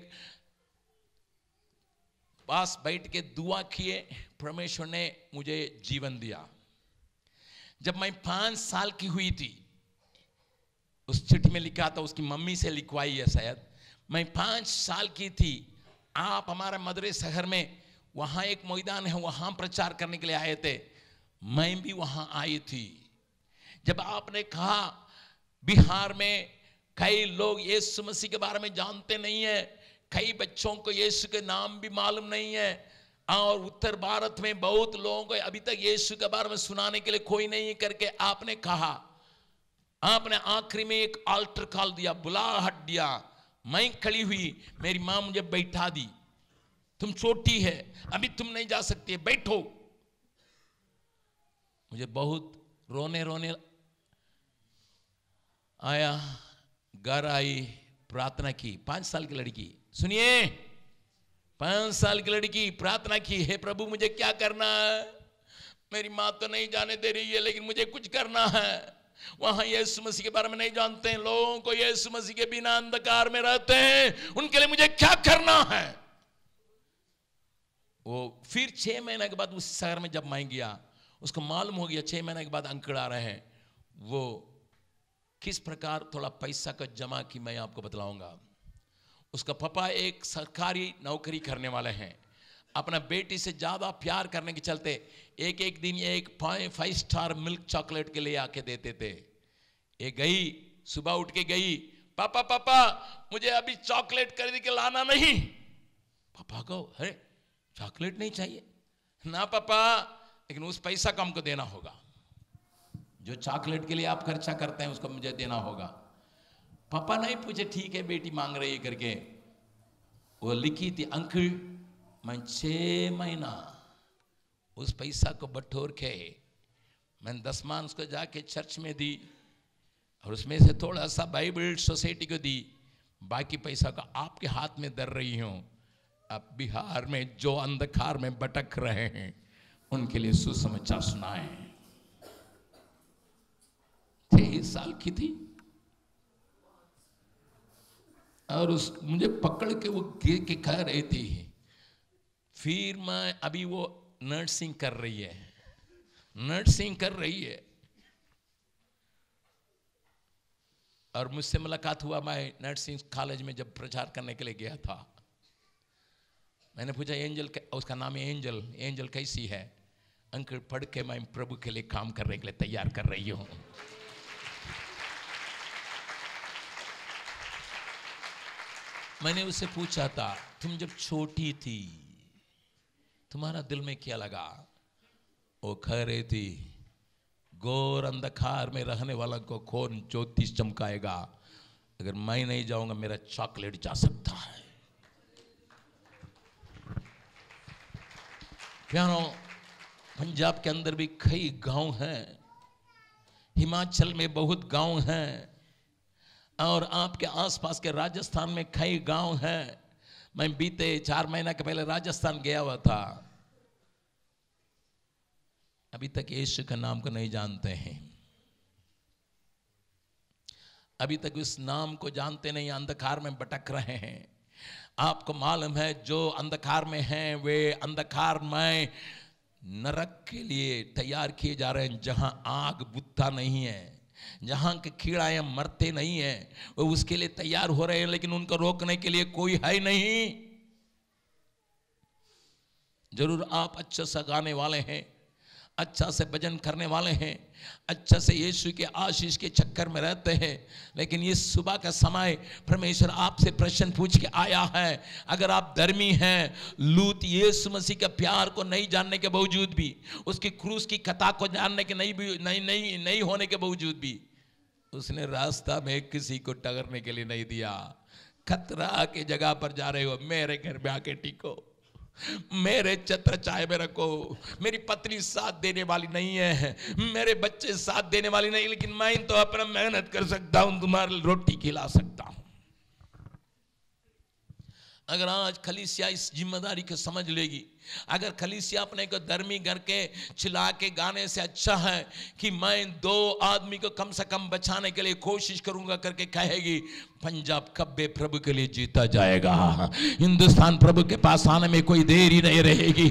पास बैठ के दुआ किए, परमेश्वर ने मुझे जीवन दिया। जब मैं पाँच साल की हुई थी, उस चिट्ठी में लिखा था, उसकी मम्मी से लिखवाई है शायद, मैं पाँच साल की थी, आप हमारे मदुरई शहर में, वहाँ एक मैदान है, वहाँ प्रचार करने के लिए आए थे, मैं भी वहाँ आई थी। जब आपने कहा बिहार में कई लोग यीशु मसीह के बारे में जानते नहीं है, कई बच्चों को यीशु के नाम भी मालूम नहीं है, और उत्तर भारत में बहुत लोगों को अभी तक यीशु के बारे में सुनाने के लिए कोई नहीं है करके आपने कहा, आपने आखिरी में एक आल्टर कॉल दिया, बुलाहट दिया। मैं खड़ी हुई, मेरी माँ मुझे बैठा दी, तुम छोटी है, अभी तुम नहीं जा सकती, बैठो। मुझे बहुत रोने रोने आया, घर आई, प्रार्थना की। पांच साल की लड़की, सुनिए, पांच साल की लड़की प्रार्थना की, हे प्रभु मुझे क्या करना है, मेरी माँ तो नहीं जाने दे रही है, लेकिन मुझे कुछ करना है। वहां यीशु मसीह के बारे में नहीं जानते हैं, लोगों को यीशु मसीह के बिना अंधकार में रहते हैं, उनके लिए मुझे क्या करना है। वो फिर छह महीने के बाद उस शहर में जब मैं गया, उसको मालूम हो गया छह महीने के बाद अंकल आ रहे हैं। वो किस प्रकार थोड़ा पैसा का जमा की, मैं आपको बतलाऊंगा। उसका पापा एक सरकारी नौकरी करने वाले हैं, अपना बेटी से ज़्यादा प्यार करने के चलते एक एक दिन एक फाइव स्टार मिल्क चॉकलेट के लिए आके देते थे। ये गई, सुबह उठ के गई, पापा पापा मुझे अभी चॉकलेट खरीद के लाना नहीं। पापा को, अरे चॉकलेट नहीं चाहिए ना पापा, लेकिन उस पैसा का हमको देना होगा, जो चॉकलेट के लिए आप खर्चा करते हैं उसको मुझे देना होगा। पापा नहीं पूछे, ठीक है बेटी मांग रही है करके। वो लिखी थी, अंकल मैं छः महीना उस पैसा को बटोर के मैंने दसमान उसको जाके चर्च में दी, और उसमें से थोड़ा सा बाइबल सोसाइटी को दी, बाकी पैसा को आपके हाथ में धर रही हूँ। अब बिहार में जो अंधकार में भटक रहे हैं उनके लिए सुसमाचार सुनाएं। तेईस साल की थी, और उस मुझे पकड़ के वो गिर के खा रही थी। फिर मैं, अभी वो नर्सिंग कर रही है, नर्सिंग कर रही है, और मुझसे मुलाकात हुआ। मैं नर्सिंग कॉलेज में जब प्रचार करने के लिए गया था, मैंने पूछा एंजल, उसका नाम है एंजल, एंजल कैसी है? अंकल पढ़ के मैं प्रभु के लिए काम करने के लिए तैयार कर रही हूँ। मैंने उससे पूछा था, तुम जब छोटी थी तुम्हारा दिल में क्या लगा? वो कह रही थी, घोर अंधकार में रहने वालों को कौन ज्योति चमकाएगा, अगर मैं नहीं जाऊंगा मेरा चॉकलेट जा सकता है। प्यारों, पंजाब के अंदर भी कई गांव हैं, हिमाचल में बहुत गांव हैं, और आपके आसपास के राजस्थान में कई गांव हैं। मैं बीते चार महीना के पहले राजस्थान गया हुआ था। अभी तक यीशु का नाम को नहीं जानते हैं। अभी तक उस नाम को जानते नहीं, अंधकार में भटक रहे हैं। आपको मालूम है जो अंधकार में हैं वे अंधकार में नरक के लिए तैयार किए जा रहे हैं, जहां आग बुझता नहीं है, जहां के कीड़ाएं मरते नहीं है, वो उसके लिए तैयार हो रहे हैं, लेकिन उनको रोकने के लिए कोई है नहीं। जरूर आप अच्छे से गाने वाले हैं, अच्छा से भजन करने वाले हैं, अच्छा से यीशु के आशीष के चक्कर में रहते हैं, लेकिन ये सुबह का समय परमेश्वर आपसे प्रश्न पूछ के आया है। अगर आप धर्मी हैं, लूत यीशु मसीह के प्यार को नहीं जानने के बावजूद भी, उसकी क्रूस की कथा को जानने के नहीं भी नहीं नहीं नहीं होने के बावजूद भी, उसने रास्ता में किसी को टकरने के लिए नहीं दिया। खतरा के जगह पर जा रहे हो, मेरे घर में आके टिको, मेरे छत्र छाया में रखो, मेरी पत्नी साथ देने वाली नहीं है, मेरे बच्चे साथ देने वाले नहीं, लेकिन मैं तो अपना मेहनत कर सकता हूं, तुम्हारी रोटी खिला सकता हूं। अगर आज कलीसिया इस जिम्मेदारी को समझ लेगी, अगर कलीसिया अपने को धर्मी घर के चिल्ला के गाने से अच्छा है कि मैं दो आदमी को कम से कम बचाने के लिए कोशिश करूंगा करके कहेगी, पंजाब कब्बे प्रभु के लिए जीता जाएगा। हिंदुस्तान प्रभु के पास आने में कोई देर ही नहीं रहेगी।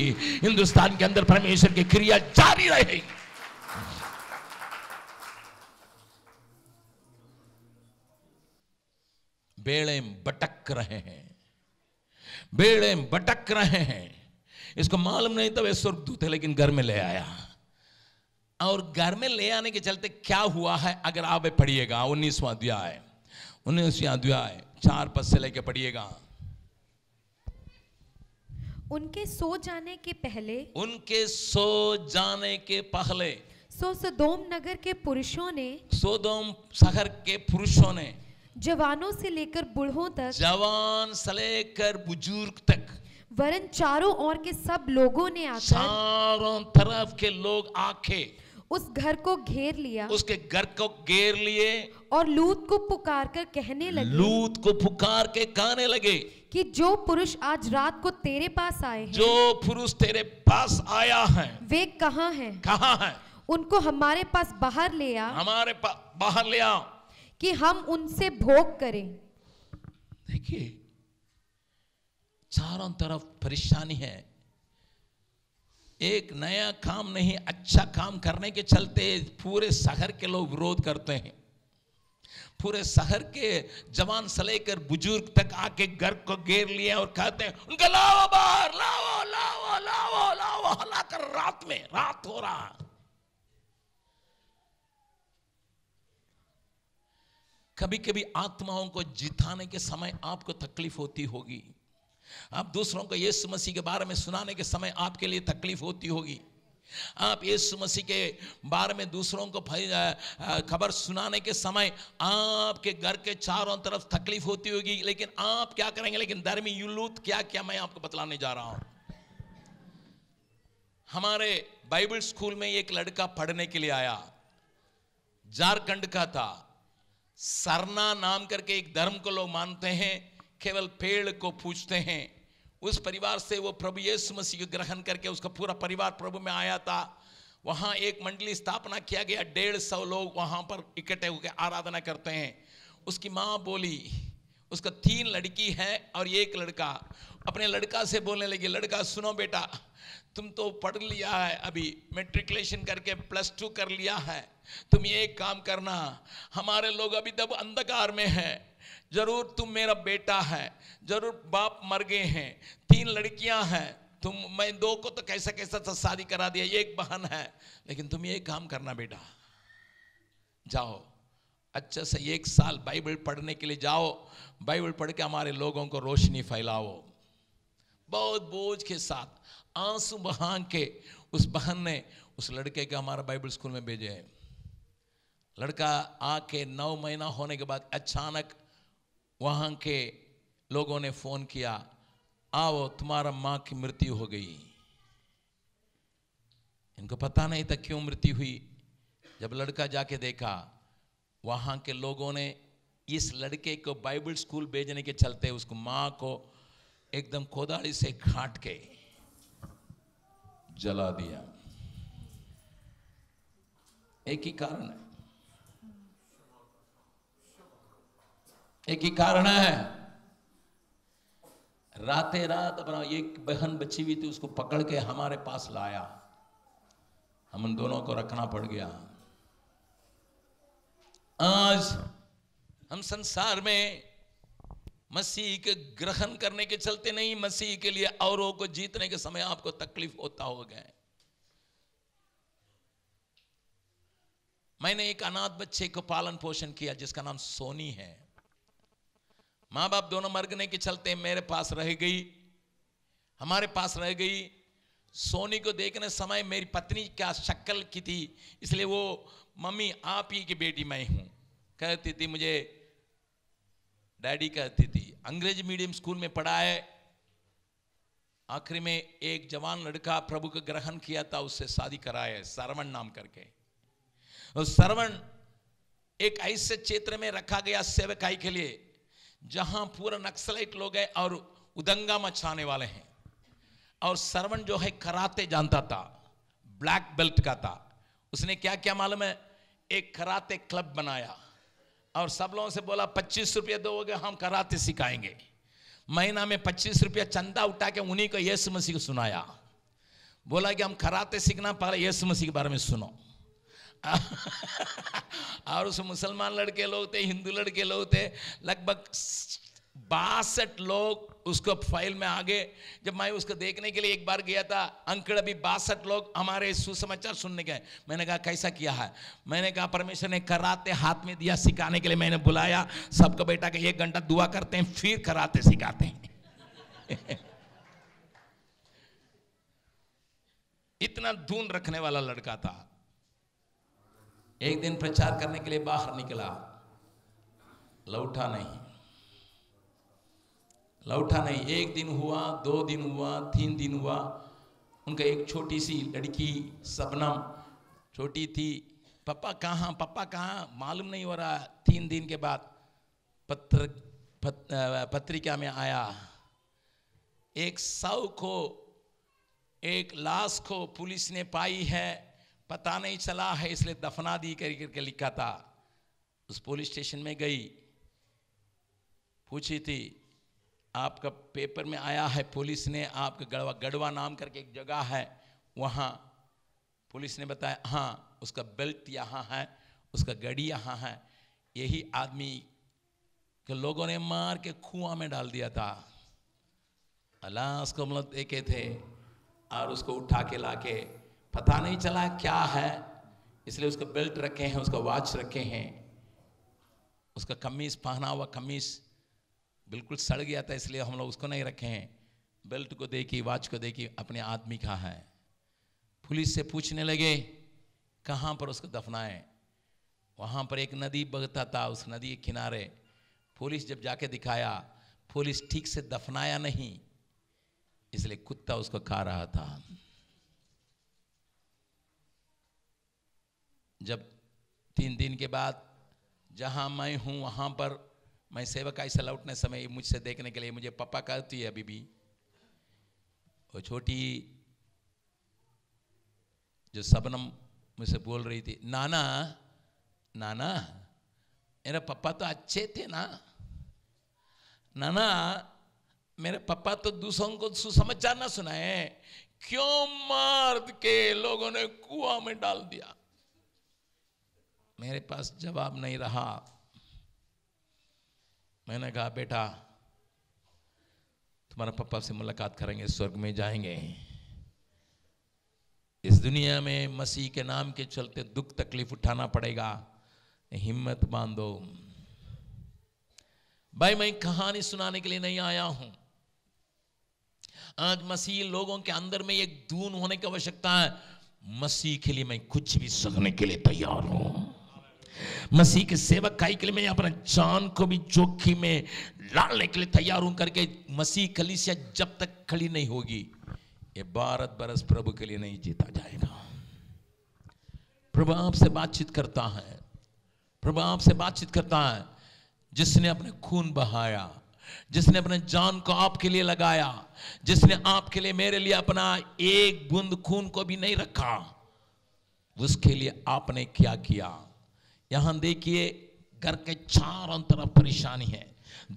हिंदुस्तान के अंदर परमेश्वर की क्रिया जारी रहेगी। बेड़े भटक रहे हैं, बेड़े भटक रहे हैं। इसको मालूम नहीं था वे स्वर्गदूत है, लेकिन घर में ले आया, और घर में ले आने के चलते क्या हुआ है अगर आप पढ़िएगा उन्नीसवां अध्याय, उन्नीसवां अध्याय चार पद से लेके पढ़िएगा। उनके सो जाने के पहले उनके सो जाने के पहले सो सोदोम नगर के पुरुषों ने सोदोम शहर के पुरुषों ने जवानों से लेकर बूढ़ों तक, जवान से लेकर बुजुर्ग तक, वरन चारों ओर के सब लोगों ने आकर, चारों तरफ के लोग आके उस घर को घेर लिया, उसके घर को घेर लिए, और लूत को पुकार कर कहने लगे, लूत को पुकार के कहने लगे कि जो पुरुष आज रात को तेरे पास आए हैं, जो पुरुष तेरे पास आया है, वे कहाँ हैं, कहाँ हैं, उनको हमारे पास बाहर ले आ, हमारे पास बाहर ले आ कि हम उनसे भोग करें। देखिए चारों तरफ परेशानी है, एक नया काम नहीं, अच्छा काम करने के चलते पूरे शहर के लोग विरोध करते हैं। पूरे शहर के जवान से लेकर बुजुर्ग तक आके घर को घेर लिए और कहते हैं उनका लाओ बाहर, लाओ लाओ लाओ लाओ, हला कर रात में, रात हो रहा। कभी कभी आत्माओं को जिताने के समय आपको तकलीफ होती होगी, आप दूसरों को यीशु मसीह के बारे में सुनाने के समय आपके लिए तकलीफ होती होगी, आप यीशु मसीह के बारे में दूसरों को खबर सुनाने के समय आपके घर के चारों तरफ तकलीफ होती होगी, लेकिन आप क्या करेंगे। लेकिन धर्मी यूलूत क्या क्या मैं आपको बतलाने जा रहा हूँ। हमारे बाइबल स्कूल में एक लड़का पढ़ने के लिए आया, झारखंड का था, सरना नाम करके एक धर्म को लोग मानते हैं, केवल पेड़ को पूजते हैं। उस परिवार से वो प्रभु यीशु मसीह को ग्रहण करके उसका पूरा परिवार प्रभु में आया था। वहाँ एक मंडली स्थापना किया गया, डेढ़ सौ लोग वहाँ पर इकट्ठे होकर आराधना करते हैं। उसकी माँ बोली, उसका तीन लड़की है और एक लड़का, अपने लड़का से बोलने लगी, लड़का सुनो बेटा, तुम तो पढ़ लिया है, अभी मेट्रिकुलेशन करके प्लस टू कर लिया है, तुम ये एक काम करना, हमारे लोग अभी तब अंधकार में हैं, जरूर तुम मेरा बेटा है, जरूर बाप मर गए हैं, तीन लड़कियां हैं, तुम मैं दो को तो कैसा कैसा तो शादी करा दिया, एक बहन है, लेकिन तुम ये काम करना बेटा, जाओ अच्छे से एक साल बाइबल पढ़ने के लिए जाओ, बाइबल पढ़ के हमारे लोगों को रोशनी फैलाओ। बहुत बोझ के साथ आंसू बहा के उस बहन ने उस लड़के को हमारा बाइबल स्कूल में भेजे। लड़का आके नौ महीना होने के बाद अचानक वहाँ के लोगों ने फोन किया, आओ तुम्हारा माँ की मृत्यु हो गई। इनको पता नहीं था क्यों मृत्यु हुई। जब लड़का जाके देखा, वहाँ के लोगों ने इस लड़के को बाइबल स्कूल भेजने के चलते उसको माँ को एकदम कोदाली से घाट के जला दिया। एक ही कारण है, एक ही कारण है, रातें रात अपना एक बहन बची हुई थी, उसको पकड़ के हमारे पास लाया, हम उन दोनों को रखना पड़ गया। आज हम संसार में मसीह के ग्रहण करने के चलते नहीं, मसीह के लिए औरों को जीतने के समय आपको तकलीफ होता होगा। मैंने एक अनाथ बच्चे को पालन पोषण किया जिसका नाम सोनी है। माँ बाप दोनों मरने के चलते मेरे पास रह गई, हमारे पास रह गई। सोनी को देखने समय मेरी पत्नी क्या शक्ल की थी, इसलिए वो मम्मी आप ही की बेटी मैं हूँ कहती थी मुझे, डैडी कहती थी। अंग्रेजी मीडियम स्कूल में पढ़ाए, आखिरी में एक जवान लड़का प्रभु को ग्रहण किया था, उससे शादी कराए, सरवण नाम करके। और सरवण एक ऐसे क्षेत्र में रखा गया सेवकाई के लिए जहां पूरा नक्सलाइट लोग हैं और उदंगा मचाने वाले हैं। और सरवण जो है कराते जानता था, ब्लैक बेल्ट का था। उसने क्या क्या मालूम है, एक कराते क्लब बनाया और सब लोगों से बोला पच्चीस रुपया दोगे हम कराते सिखाएंगे। महीना में पच्चीस रुपया चंदा उठा के उन्हीं को यीशु मसीह को सुनाया, बोला कि हम कराते सीखना पहले यीशु मसीह के बारे में सुनो। और उस मुसलमान लड़के लोग थे, हिंदू लड़के लोग थे, लगभग बासठ लोग उसको फाइल में आगे। जब मैं उसको देखने के लिए एक बार गया था, अंकड़ अभी बासठ लोग हमारे सुसमाचार सुनने गए। मैंने कहा कैसा किया है, मैंने कहा परमेश्वर ने कराते हाथ में दिया सिखाने के लिए, मैंने बुलाया सबको, बेटा के एक घंटा दुआ करते हैं फिर कराते सिखाते हैं। इतना धुन रखने वाला लड़का था। एक दिन प्रचार करने के लिए बाहर निकला, लौटा नहीं, लौटा नहीं। एक दिन हुआ, दो दिन हुआ, तीन दिन हुआ। उनका एक छोटी सी लड़की सबनम, छोटी थी, पापा कहाँ पापा कहाँ मालूम नहीं हो रहा। तीन दिन के बाद पत्र पत, पत्रिका में आया, एक शव को, एक लाश को पुलिस ने पाई है, पता नहीं चला है इसलिए दफना दी करके लिखा था। उस पुलिस स्टेशन में गई, पूछी थी आपका पेपर में आया है, पुलिस ने आपका गढ़वा गढ़वा नाम करके एक जगह है वहाँ, पुलिस ने बताया हाँ उसका बेल्ट यहाँ है, उसका गड़ी यहाँ है, यही आदमी के लोगों ने मार के कुआं में डाल दिया था। लाश को हम लोग देखे थे और उसको उठा के ला के पता नहीं चला क्या है, इसलिए उसका बेल्ट रखे हैं, उसका वॉच रखे हैं, उसका कमीज पहना हुआ कमीज बिल्कुल सड़ गया था इसलिए हम लोग उसको नहीं रखे हैं। बेल्ट को देखी, वॉच को देखी, अपने आदमी का है। पुलिस से पूछने लगे कहाँ पर उसको दफनाएं, वहाँ पर एक नदी बहता था, उस नदी के किनारे। पुलिस जब जाके दिखाया, पुलिस ठीक से दफनाया नहीं, इसलिए कुत्ता उसको खा रहा था। जब तीन दिन के बाद जहाँ मैं हूँ वहाँ पर मैं सेवक ऐसा लौटने समय मुझसे देखने के लिए मुझे पापा कहती है, अभी भी वो छोटी जो सबनम मुझसे बोल रही थी, नाना नाना मेरे पापा तो अच्छे थे ना, नाना मेरे पापा तो दूसरों को सुसमाचार ना सुनाए, क्यों मार्द के लोगों ने कुआं में डाल दिया। मेरे पास जवाब नहीं रहा, मैंने कहा बेटा तुम्हारा पापा से मुलाकात करेंगे, स्वर्ग में जाएंगे। इस दुनिया में मसीह के नाम के चलते दुख तकलीफ उठाना पड़ेगा, हिम्मत बांधो। भाई मैं कहानी सुनाने के लिए नहीं आया हूं। आज मसीह लोगों के अंदर में एक दून होने की आवश्यकता है। मसीह के लिए मैं कुछ भी सहने के लिए तैयार हूं, मसीह के सेवकाई के लिए मैं अपना जान को भी जोखिम में डालने के लिए तैयार हूं करके मसीह कलीसिया जब तक खड़ी नहीं होगी, ये भारत बरस प्रभु के लिए नहीं जीता जाएगा। प्रभु आपसे बातचीत करता है, प्रभु आपसे बातचीत करता है। जिसने अपने खून बहाया, जिसने अपने जान को आपके लिए लगाया, जिसने आपके लिए मेरे लिए अपना एक बूंद खून को भी नहीं रखा, उसके लिए आपने क्या किया। यहां देखिए घर के चारों तरफ परेशानी है।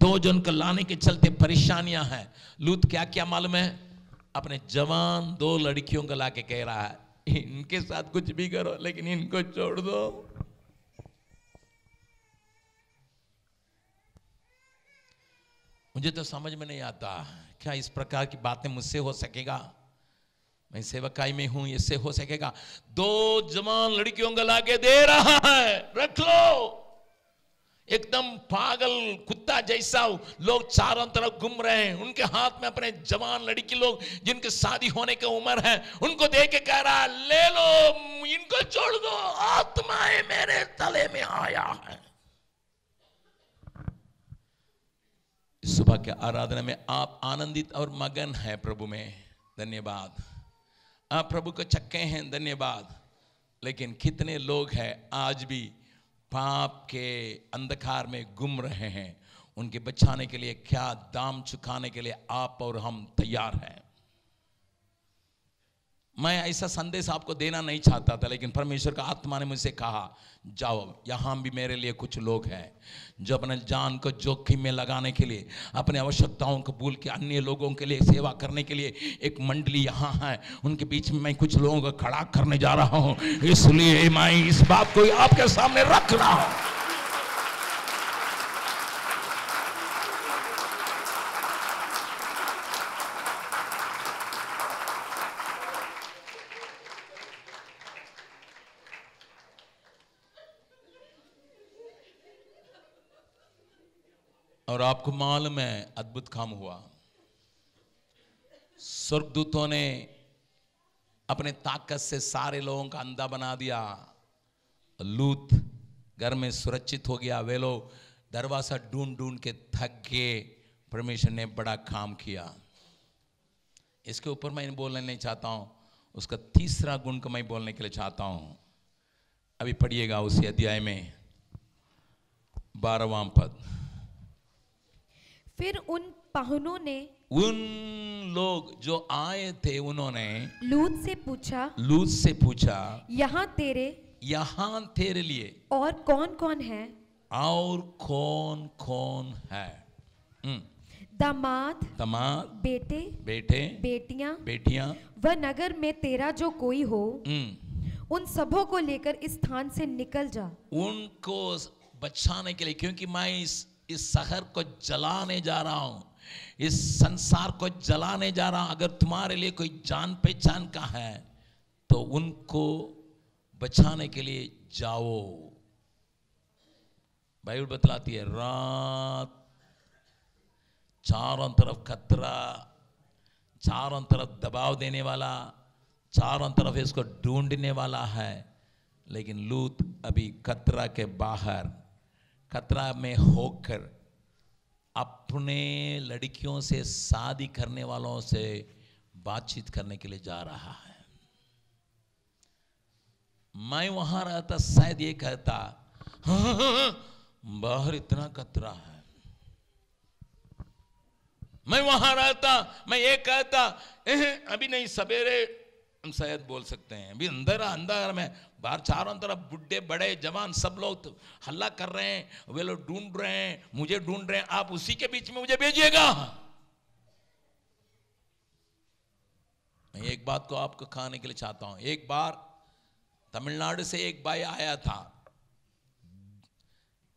दो जन को लाने के चलते परेशानियां हैं। लूत क्या क्या मालूम है, अपने जवान दो लड़कियों को लाके कह रहा है इनके साथ कुछ भी करो लेकिन इनको छोड़ दो। मुझे तो समझ में नहीं आता क्या इस प्रकार की बातें मुझसे हो सकेगा, मैं सेवकाई में हूं, इससे हो सकेगा। दो जवान लड़कियों को लाके दे रहा है, रख लो। एकदम पागल कुत्ता जैसा लोग चारों तरफ घूम रहे हैं, उनके हाथ में अपने जवान लड़की लोग जिनके शादी होने की उम्र है उनको दे के कह रहा ले लो, इनको छोड़ दो, आत्माएं मेरे तले में आया है। सुबह के आराधना में आप आनंदित और मगन है प्रभु में, धन्यवाद। आप प्रभु को चक्के हैं, धन्यवाद। लेकिन कितने लोग हैं आज भी पाप के अंधकार में गुम रहे हैं, उनके बचाने के लिए क्या दाम चुकाने के लिए आप और हम तैयार हैं। मैं ऐसा संदेश आपको देना नहीं चाहता था लेकिन परमेश्वर का आत्मा ने मुझसे कहा जाओ, यहाँ भी मेरे लिए कुछ लोग हैं जो अपने जान को जोखिम में लगाने के लिए, अपने आवश्यकताओं को भूल के अन्य लोगों के लिए सेवा करने के लिए एक मंडली यहाँ है, उनके बीच में मैं कुछ लोगों को खड़ा करने जा रहा हूँ। इसलिए मैं इस बात को आपके सामने रख रहा हूँ। और आपको मालूम है अद्भुत काम हुआ, स्वर्गदूतों ने अपने ताकत से सारे लोगों का अंधा बना दिया। लूत घर में सुरक्षित हो गया, वे लोग दरवाजा ढूंढ ढूंढ के थक गए। परमेश्वर ने बड़ा काम किया। इसके ऊपर मैं बोलने नहीं चाहता हूँ, उसका तीसरा गुण को मैं बोलने के लिए चाहता हूँ। अभी पढ़िएगा उसी अध्याय में बारहवां पद। फिर उन पाहुनों ने, उन लोग जो आए थे उन्होंने लूत से पूछा, लूत से पूछा यहाँ तेरे, यहाँ तेरे लिए और कौन कौन है, और कौन कौन है, दामाद, दामाद, बेटे, बेटे, बेटियां, बेटियां, वह नगर में तेरा जो कोई हो उन सबों को लेकर इस स्थान से निकल जा। उनको बचाने के लिए, क्योंकि मैं इस इस शहर को जलाने जा रहा हूं, इस संसार को जलाने जा रहा हूं। अगर तुम्हारे लिए कोई जान पहचान का है तो उनको बचाने के लिए जाओ। बाइबल बतलाती है रात चारों तरफ खतरा, चारों तरफ दबाव देने वाला, चारों तरफ इसको ढूंढने वाला है। लेकिन लूत अभी खतरा के बाहर, खतरा में होकर अपने लड़कियों से शादी करने वालों से बातचीत करने के लिए जा रहा है। मैं वहां रहता शायद ये कहता बाहर इतना खतरा है, मैं वहां रहता मैं ये कहता अभी नहीं सवेरे, हम शायद बोल सकते हैं अभी अंदर अंदर में, बाहर चारों तरफ बुढ़े बड़े जवान सब लोग तो हल्ला कर रहे हैं, वे लोग ढूंढ रहे हैं, मुझे ढूंढ रहे हैं, आप उसी के बीच में मुझे भेजिएगा। मैं एक बात को आपको खाने के लिए चाहता हूं। एक बार तमिलनाडु से एक भाई आया था,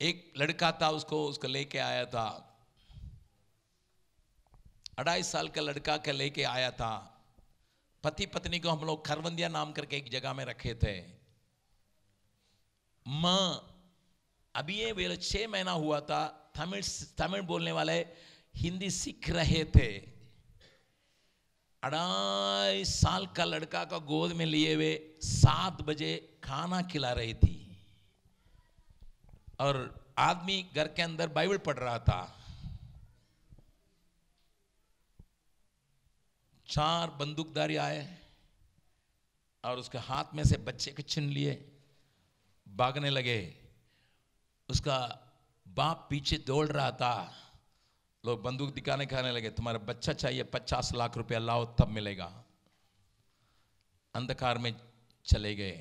एक लड़का था, उसको उसको लेके आया था, अढ़ाई साल का लड़का के लेके आया था। पति पत्नी को हम लोग खरवंदिया नाम करके एक जगह में रखे थे। माँ अभी ये छह महीना हुआ था, तमिल तमिल बोलने वाले हिंदी सीख रहे थे। अढ़ाई साल का लड़का को गोद में लिए हुए सात बजे खाना खिला रही थी और आदमी घर के अंदर बाइबल पढ़ रहा था। चार बंदूकधारी आए और उसके हाथ में से बच्चे को छीन लिए, भागने लगे। उसका बाप पीछे दौड़ रहा था, लोग बंदूक दिखाने कहने लगे तुम्हारा बच्चा चाहिए पचास लाख रुपया लाओ तब मिलेगा। अंधकार में चले गए।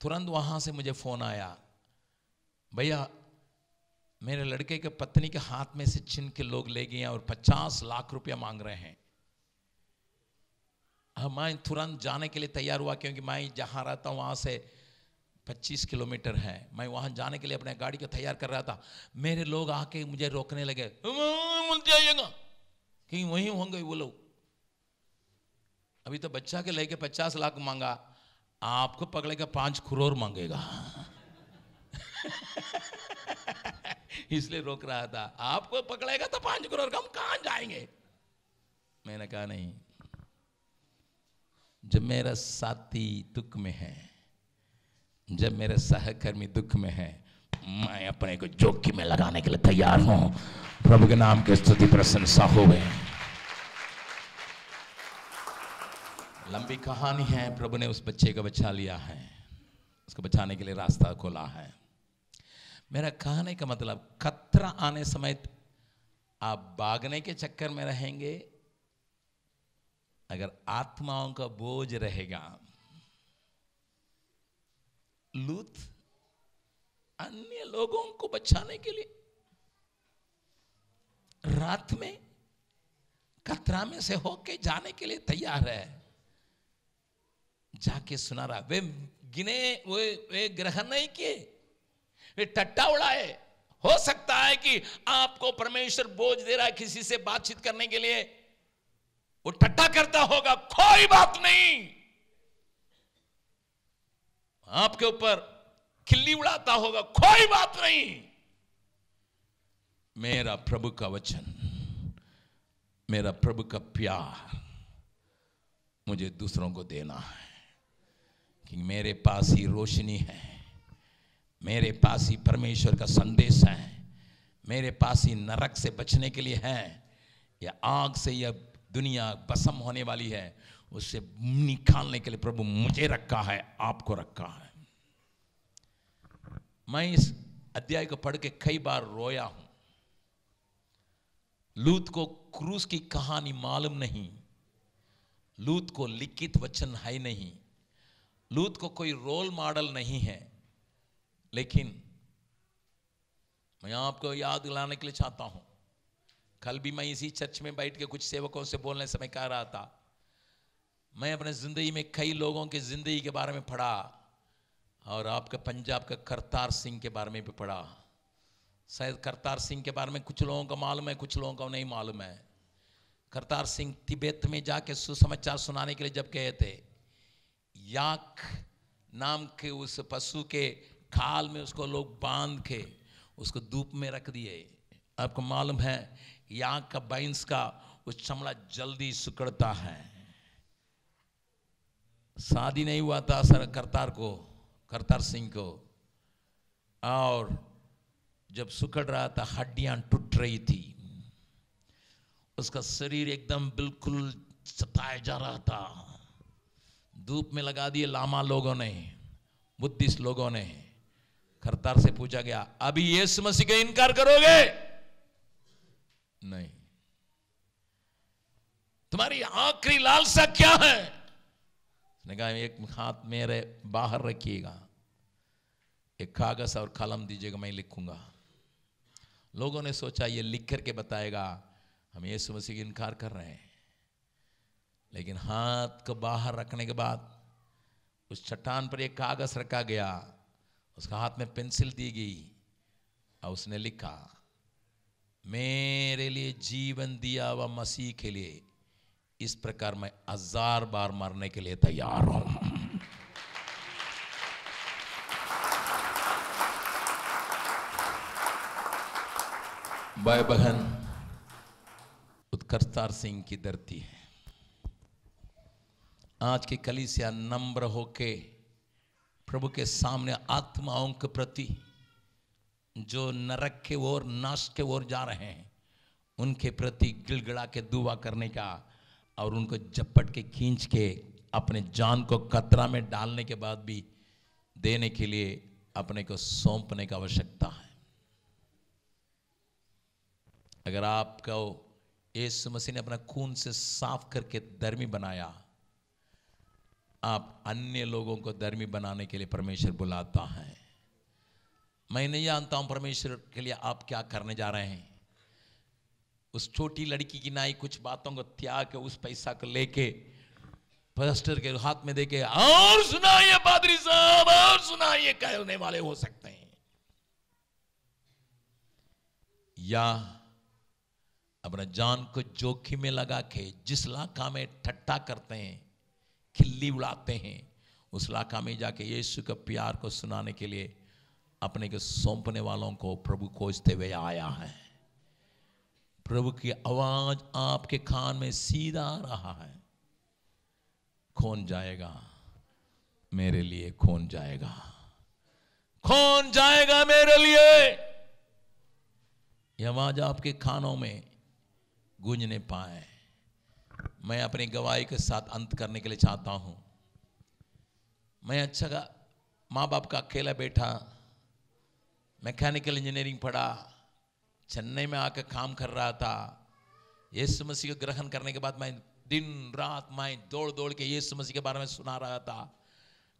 तुरंत वहां से मुझे फोन आया, भैया मेरे लड़के के पत्नी के हाथ में से छीन के लोग ले गए और पचास लाख रुपया मांग रहे हैं। मैं तुरंत जाने के लिए तैयार हुआ क्योंकि मैं जहाँ रहता हूँ वहाँ से पच्चीस किलोमीटर है। मैं वहाँ जाने के लिए अपने गाड़ी को तैयार कर रहा था, मेरे लोग आके मुझे रोकने लगे, मुझे आइएगा कहीं वहीं होंगे वो लोग, अभी तो बच्चा के लेके पचास लाख मांगा, आपको पकड़ेगा पाँच करोड़ मांगेगा। इसलिए रोक रहा था, आपको पकड़ेगा तो पाँच करोड़ का हम कहाँ जाएंगे। मैंने कहा नहीं, जब मेरा साथी दुख में है, जब मेरा सहकर्मी दुख में है, मैं अपने को जोखिम में लगाने के लिए तैयार हूं। प्रभु के नाम की स्तुति प्रशंसा हो गए। लंबी कहानी है, प्रभु ने उस बच्चे को बचा लिया है, उसको बचाने के लिए रास्ता खोला है। मेरा कहने का मतलब, खतरा आने समय आप भागने के चक्कर में रहेंगे, अगर आत्माओं का बोझ रहेगा। लूत अन्य लोगों को बचाने के लिए रात में खतरा में से होके जाने के लिए तैयार है। जाके सुना रहा, वे गिने वे वे ग्रहण नहीं किए, वे टट्टा उड़ाए। हो सकता है कि आपको परमेश्वर बोझ दे रहा है किसी से बातचीत करने के लिए, वो टट्टा करता होगा, कोई बात नहीं, आपके ऊपर खिल्ली उड़ाता होगा, कोई बात नहीं। मेरा प्रभु का वचन, मेरा प्रभु का प्यार मुझे दूसरों को देना है कि मेरे पास ही रोशनी है, मेरे पास ही परमेश्वर का संदेश है, मेरे पास ही नरक से बचने के लिए है। या आग से यह दुनिया भस्म होने वाली है, उससे निकालने के लिए प्रभु मुझे रखा है, आपको रखा है। मैं इस अध्याय को पढ़ के कई बार रोया हूं। लूत को क्रूस की कहानी मालूम नहीं, लूत को लिखित वचन है नहीं, लूत को कोई रोल मॉडल नहीं है। लेकिन मैं आपको याद दिलाने के लिए चाहता हूं, कल भी मैं इसी चर्च में बैठ के कुछ सेवकों से बोलने समय कह रहा था, मैं अपने ज़िंदगी में कई लोगों के ज़िंदगी के बारे में पढ़ा और आपका पंजाब का करतार सिंह के बारे में भी पढ़ा। शायद करतार सिंह के बारे में कुछ लोगों को मालूम है, कुछ लोगों को नहीं मालूम है। करतार सिंह तिब्बत में जाके सुसमाचार सुनाने के लिए जब गए थे, याक नाम के उस पशु के खाल में उसको लोग बांध के उसको धूप में रख दिए। आपको मालूम है याक का बाइंस का उस चमड़ा जल्दी सुकड़ता है। शादी नहीं हुआ था सर करतार को, करतार सिंह को, और जब सुकड़ रहा था हड्डियां टूट रही थी, उसका शरीर एकदम बिल्कुल सताया जा रहा था। धूप में लगा दिए लामा लोगों ने, बुद्धिस्ट लोगों ने। करतार से पूछा गया, अभी यीशु मसीह का इनकार करोगे? नहीं। तुम्हारी आखिरी लालसा क्या है? उसने कहा, एक हाथ मेरे बाहर रखिएगा, एक कागज और कलम दीजिएगा, मैं लिखूंगा। लोगों ने सोचा ये लिख करके बताएगा हम यीशु मसीह का इनकार कर रहे हैं। लेकिन हाथ को बाहर रखने के बाद उस चट्टान पर एक कागज रखा गया, उसका हाथ में पेंसिल दी गई और उसने लिखा, मेरे लिए जीवन दिया व मसीह के लिए, इस प्रकार मैं हजार बार मरने के लिए तैयार हूं। भाई बहन, उत्कर्षतार सिंह की धरती है। आज की कलीसिया नम्र होके प्रभु के सामने आत्माओं के प्रति जो नरक के ओर, नाश के ओर जा रहे हैं, उनके प्रति गिड़गिड़ा के दुआ करने का और उनको झपट के खींच के अपने जान को खतरा में डालने के बाद भी देने के लिए अपने को सौंपने का आवश्यकता है। अगर आपको यीशु मसीह ने अपना खून से साफ करके धर्मी बनाया, आप अन्य लोगों को धर्मी बनाने के लिए परमेश्वर बुलाता है। मैं नहीं जानता हूँ परमेश्वर के लिए आप क्या करने जा रहे हैं। उस छोटी लड़की की नाई कुछ बातों को त्याग के उस पैसा को लेके पास्टर के हाथ में देके, और सुनाइए पादरी साहब, और सुनाइए, कहने वाले हो सकते हैं। या अपना जान को जोखिम में लगा के जिस इलाका में ठट्टा करते हैं, खिल्ली उड़ाते हैं, उस इलाका में जाके यीशु के प्यार को सुनाने के लिए अपने के सौंपने वालों को प्रभु खोजते हुए आया है। प्रभु की आवाज आपके कान में सीधा आ रहा है। कौन जाएगा मेरे लिए, कौन जाएगा, कौन जाएगा मेरे लिए। यह आवाज आपके कानों में गूंजने पाए। मैं अपनी गवाही के साथ अंत करने के लिए चाहता हूं। मैं अच्छा माँ बाप का अकेला बेटा, मैकेनिकल इंजीनियरिंग पढ़ा, चेन्नई में आकर काम कर रहा था। यीशु मसीह को ग्रहण करने के बाद मैं दिन रात मैं दौड़ दौड़ के यीशु मसीह के बारे में सुना रहा था।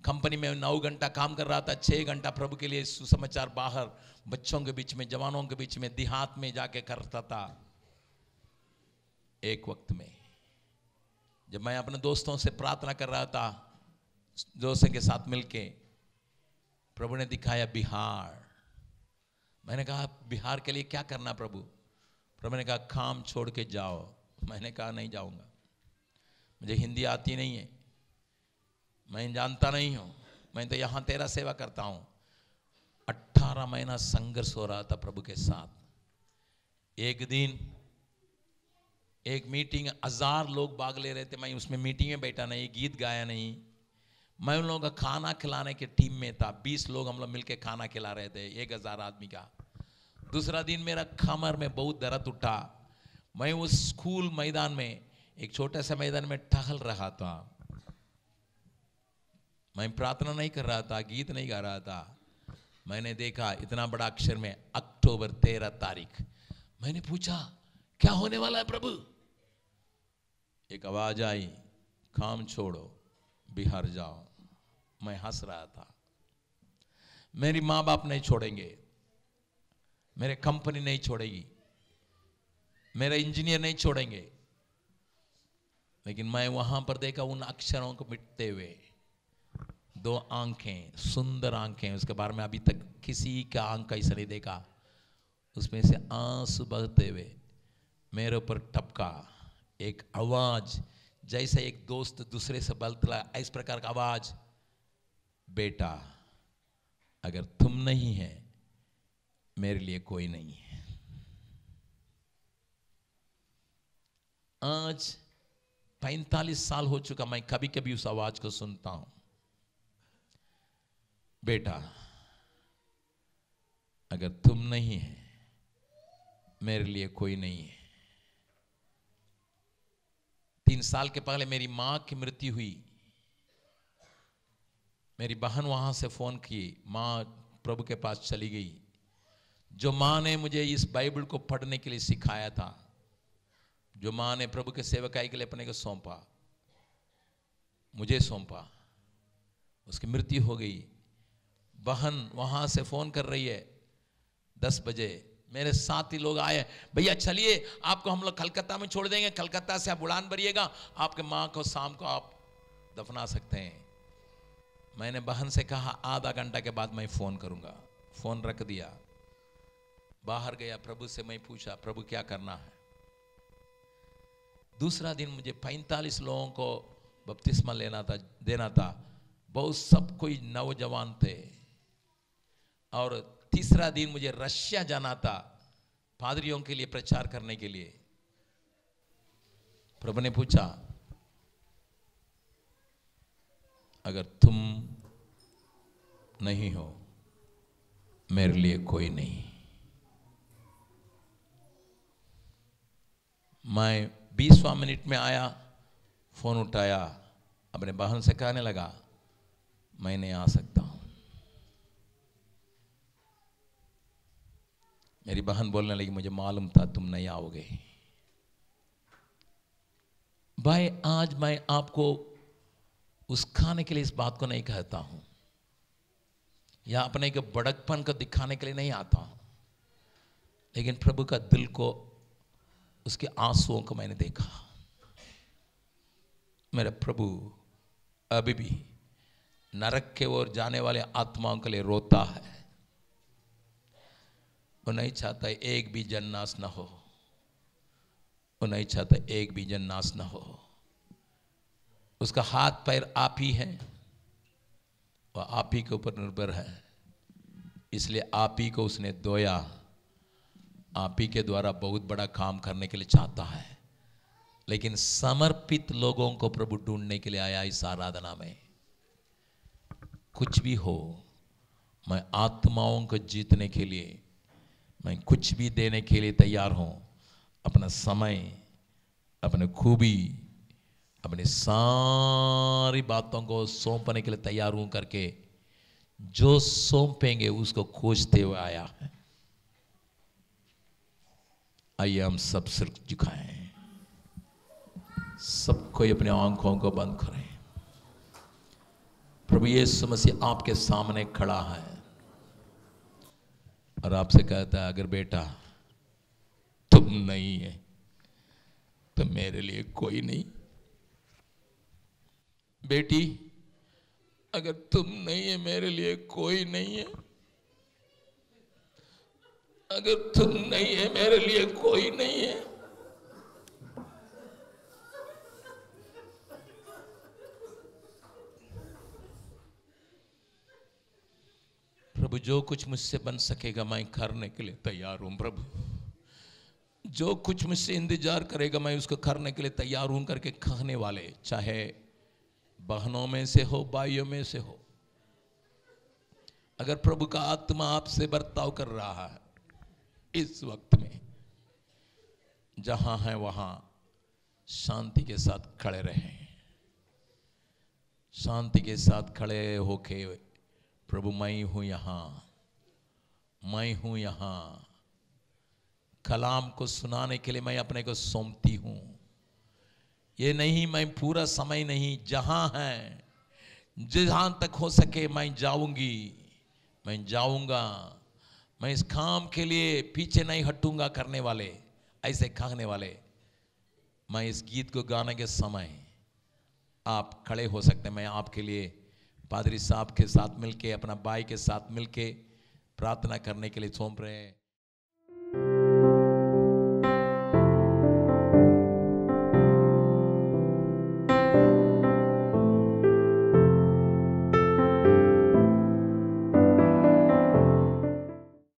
कंपनी में नौ घंटा काम कर रहा था, छः घंटा प्रभु के लिए सुसमाचार बाहर बच्चों के बीच में, जवानों के बीच में, देहात में जाके करता था। एक वक्त में जब मैं अपने दोस्तों से प्रार्थना कर रहा था, दोस्तों के साथ मिलके, प्रभु ने दिखाया बिहार। मैंने कहा बिहार के लिए क्या करना प्रभु? प्रभु ने कहा काम छोड़ के जाओ। मैंने कहा नहीं जाऊंगा, मुझे हिंदी आती नहीं है, मैं जानता नहीं हूँ, मैं तो यहाँ तेरा सेवा करता हूँ। अट्ठारह महीना संघर्ष हो रहा था प्रभु के साथ। एक दिन एक मीटिंग, हजार लोग भाग ले रहे थे, मैं उसमें मीटिंग में बैठा नहीं, गीत गाया नहीं, मैं उन लोगों का खाना खिलाने के टीम में था। बीस लोग हम लोग मिलकर खाना खिला रहे थे, एक हज़ार आदमी का। दूसरा दिन मेरा कमर में बहुत दर्द उठा। मैं उस स्कूल मैदान में, एक छोटे से मैदान में टहल रहा था। मैं प्रार्थना नहीं कर रहा था, गीत नहीं गा रहा था। मैंने देखा इतना बड़ा अक्षर में अक्टूबर तेरह तारीख। मैंने पूछा क्या होने वाला है प्रभु? एक आवाज आई, काम छोड़ो, बिहार जाओ। मैं हंस रहा था। मेरी माँ बाप नहीं छोड़ेंगे, मेरे कंपनी नहीं छोड़ेगी, मेरे इंजीनियर नहीं छोड़ेंगे। लेकिन मैं वहां पर देखा उन अक्षरों को मिटते हुए दो आंखें, सुंदर आंखें, उसके बारे में अभी तक किसी का आंख ऐसा नहीं देखा। उसमें से आंसू बहते हुए मेरे ऊपर टपका। एक आवाज, जैसे एक दोस्त दूसरे से बलतला, इस प्रकार का आवाज, बेटा अगर तुम नहीं है मेरे लिए कोई नहीं है। आज पैंतालीस साल हो चुका, मैं कभी कभी उस आवाज को सुनता हूं। बेटा अगर तुम नहीं है मेरे लिए कोई नहीं है। तीन साल के पहले मेरी माँ की मृत्यु हुई। मेरी बहन वहां से फोन की, माँ प्रभु के पास चली गई। जो माँ ने मुझे इस बाइबल को पढ़ने के लिए सिखाया था, जो माँ ने प्रभु के सेवकाई के लिए अपने को सौंपा, मुझे सौंपा, उसकी मृत्यु हो गई। बहन वहां से फोन कर रही है दस बजे। मेरे साथ ही लोग आए, भैया चलिए आपको हम लोग कलकत्ता में छोड़ देंगे, कलकत्ता से आप उड़ान भरिएगा, आपके माँ को शाम को आप दफना सकते हैं। मैंने बहन से कहा आधा घंटा के बाद मैं फ़ोन करूँगा। फ़ोन रख दिया, बाहर गया, प्रभु से मैं पूछा प्रभु क्या करना है। दूसरा दिन मुझे पैंतालीस लोगों को बपतिस्मा लेना था, देना था। बहुत सब कोई नौजवान थे। और तीसरा दिन मुझे रशिया जाना था पादरियों के लिए प्रचार करने के लिए। प्रभु ने पूछा अगर तुम नहीं हो मेरे लिए कोई नहीं। मैं बीसवां मिनट में आया, फोन उठाया, अपने बहन से कहने लगा मैं नहीं आ सकता हूं। मेरी बहन बोलने लगी मुझे मालूम था तुम नहीं आओगे। भाई आज मैं आपको उस खाने के लिए इस बात को नहीं कहता हूं, यहाँ अपने के बड़कपन को दिखाने के लिए नहीं आता हूँ, लेकिन प्रभु का दिल को, उसके आंसुओं को मैंने देखा। मेरा प्रभु अभी भी नरक के ओर जाने वाले आत्माओं के लिए रोता है। वो नहीं चाहता एक भी जन नाश न हो, वो नहीं चाहता एक भी जन नाश न हो। उसका हाथ पैर आप ही है, वह आप ही के ऊपर निर्भर है, इसलिए आप ही को उसने धोया, आप ही के द्वारा बहुत बड़ा काम करने के लिए चाहता है। लेकिन समर्पित लोगों को प्रभु ढूंढने के लिए आया इस आराधना में। कुछ भी हो, मैं आत्माओं को जीतने के लिए, मैं कुछ भी देने के लिए तैयार हूँ। अपना समय, अपने खूबी, अपनी सारी बातों को सौंपने के लिए तैयार हूँ करके जो सौंपेंगे उसको खोजते हुए आया है। आइए हम सब सिर झुकाएं, सबको अपने आंखों को बंद करें। प्रभु यीशु मसीह आपके सामने खड़ा है और आपसे कहता है, अगर बेटा तुम नहीं है तो मेरे लिए कोई नहीं। बेटी अगर तुम नहीं है मेरे लिए कोई नहीं है। अगर तुम नहीं है मेरे लिए कोई नहीं है। प्रभु जो कुछ मुझसे बन सकेगा मैं करने के लिए तैयार हूं। प्रभु जो कुछ मुझसे इंतजार करेगा मैं उसको करने के लिए तैयार हूं करके कहने वाले, चाहे बहनों में से हो, भाइयों में से हो, अगर प्रभु का आत्मा आपसे बर्ताव कर रहा है इस वक्त में, जहां है वहां शांति के साथ खड़े रहें। शांति के साथ खड़े होके प्रभु मैं हूं यहां, मैं हूं यहां। कलाम को सुनाने के लिए मैं अपने को सौंपती हूं। ये नहीं मैं पूरा समय नहीं, जहां है, जहां तक हो सके मैं जाऊंगी, मैं जाऊंगा। मैं इस काम के लिए पीछे नहीं हटूंगा करने वाले, ऐसे कहने वाले। मैं इस गीत को गाने के समय आप खड़े हो सकते हैं। मैं आपके लिए पादरी साहब के साथ मिलके, अपना भाई के साथ मिलके प्रार्थना करने के लिए सौंप रहे हैं।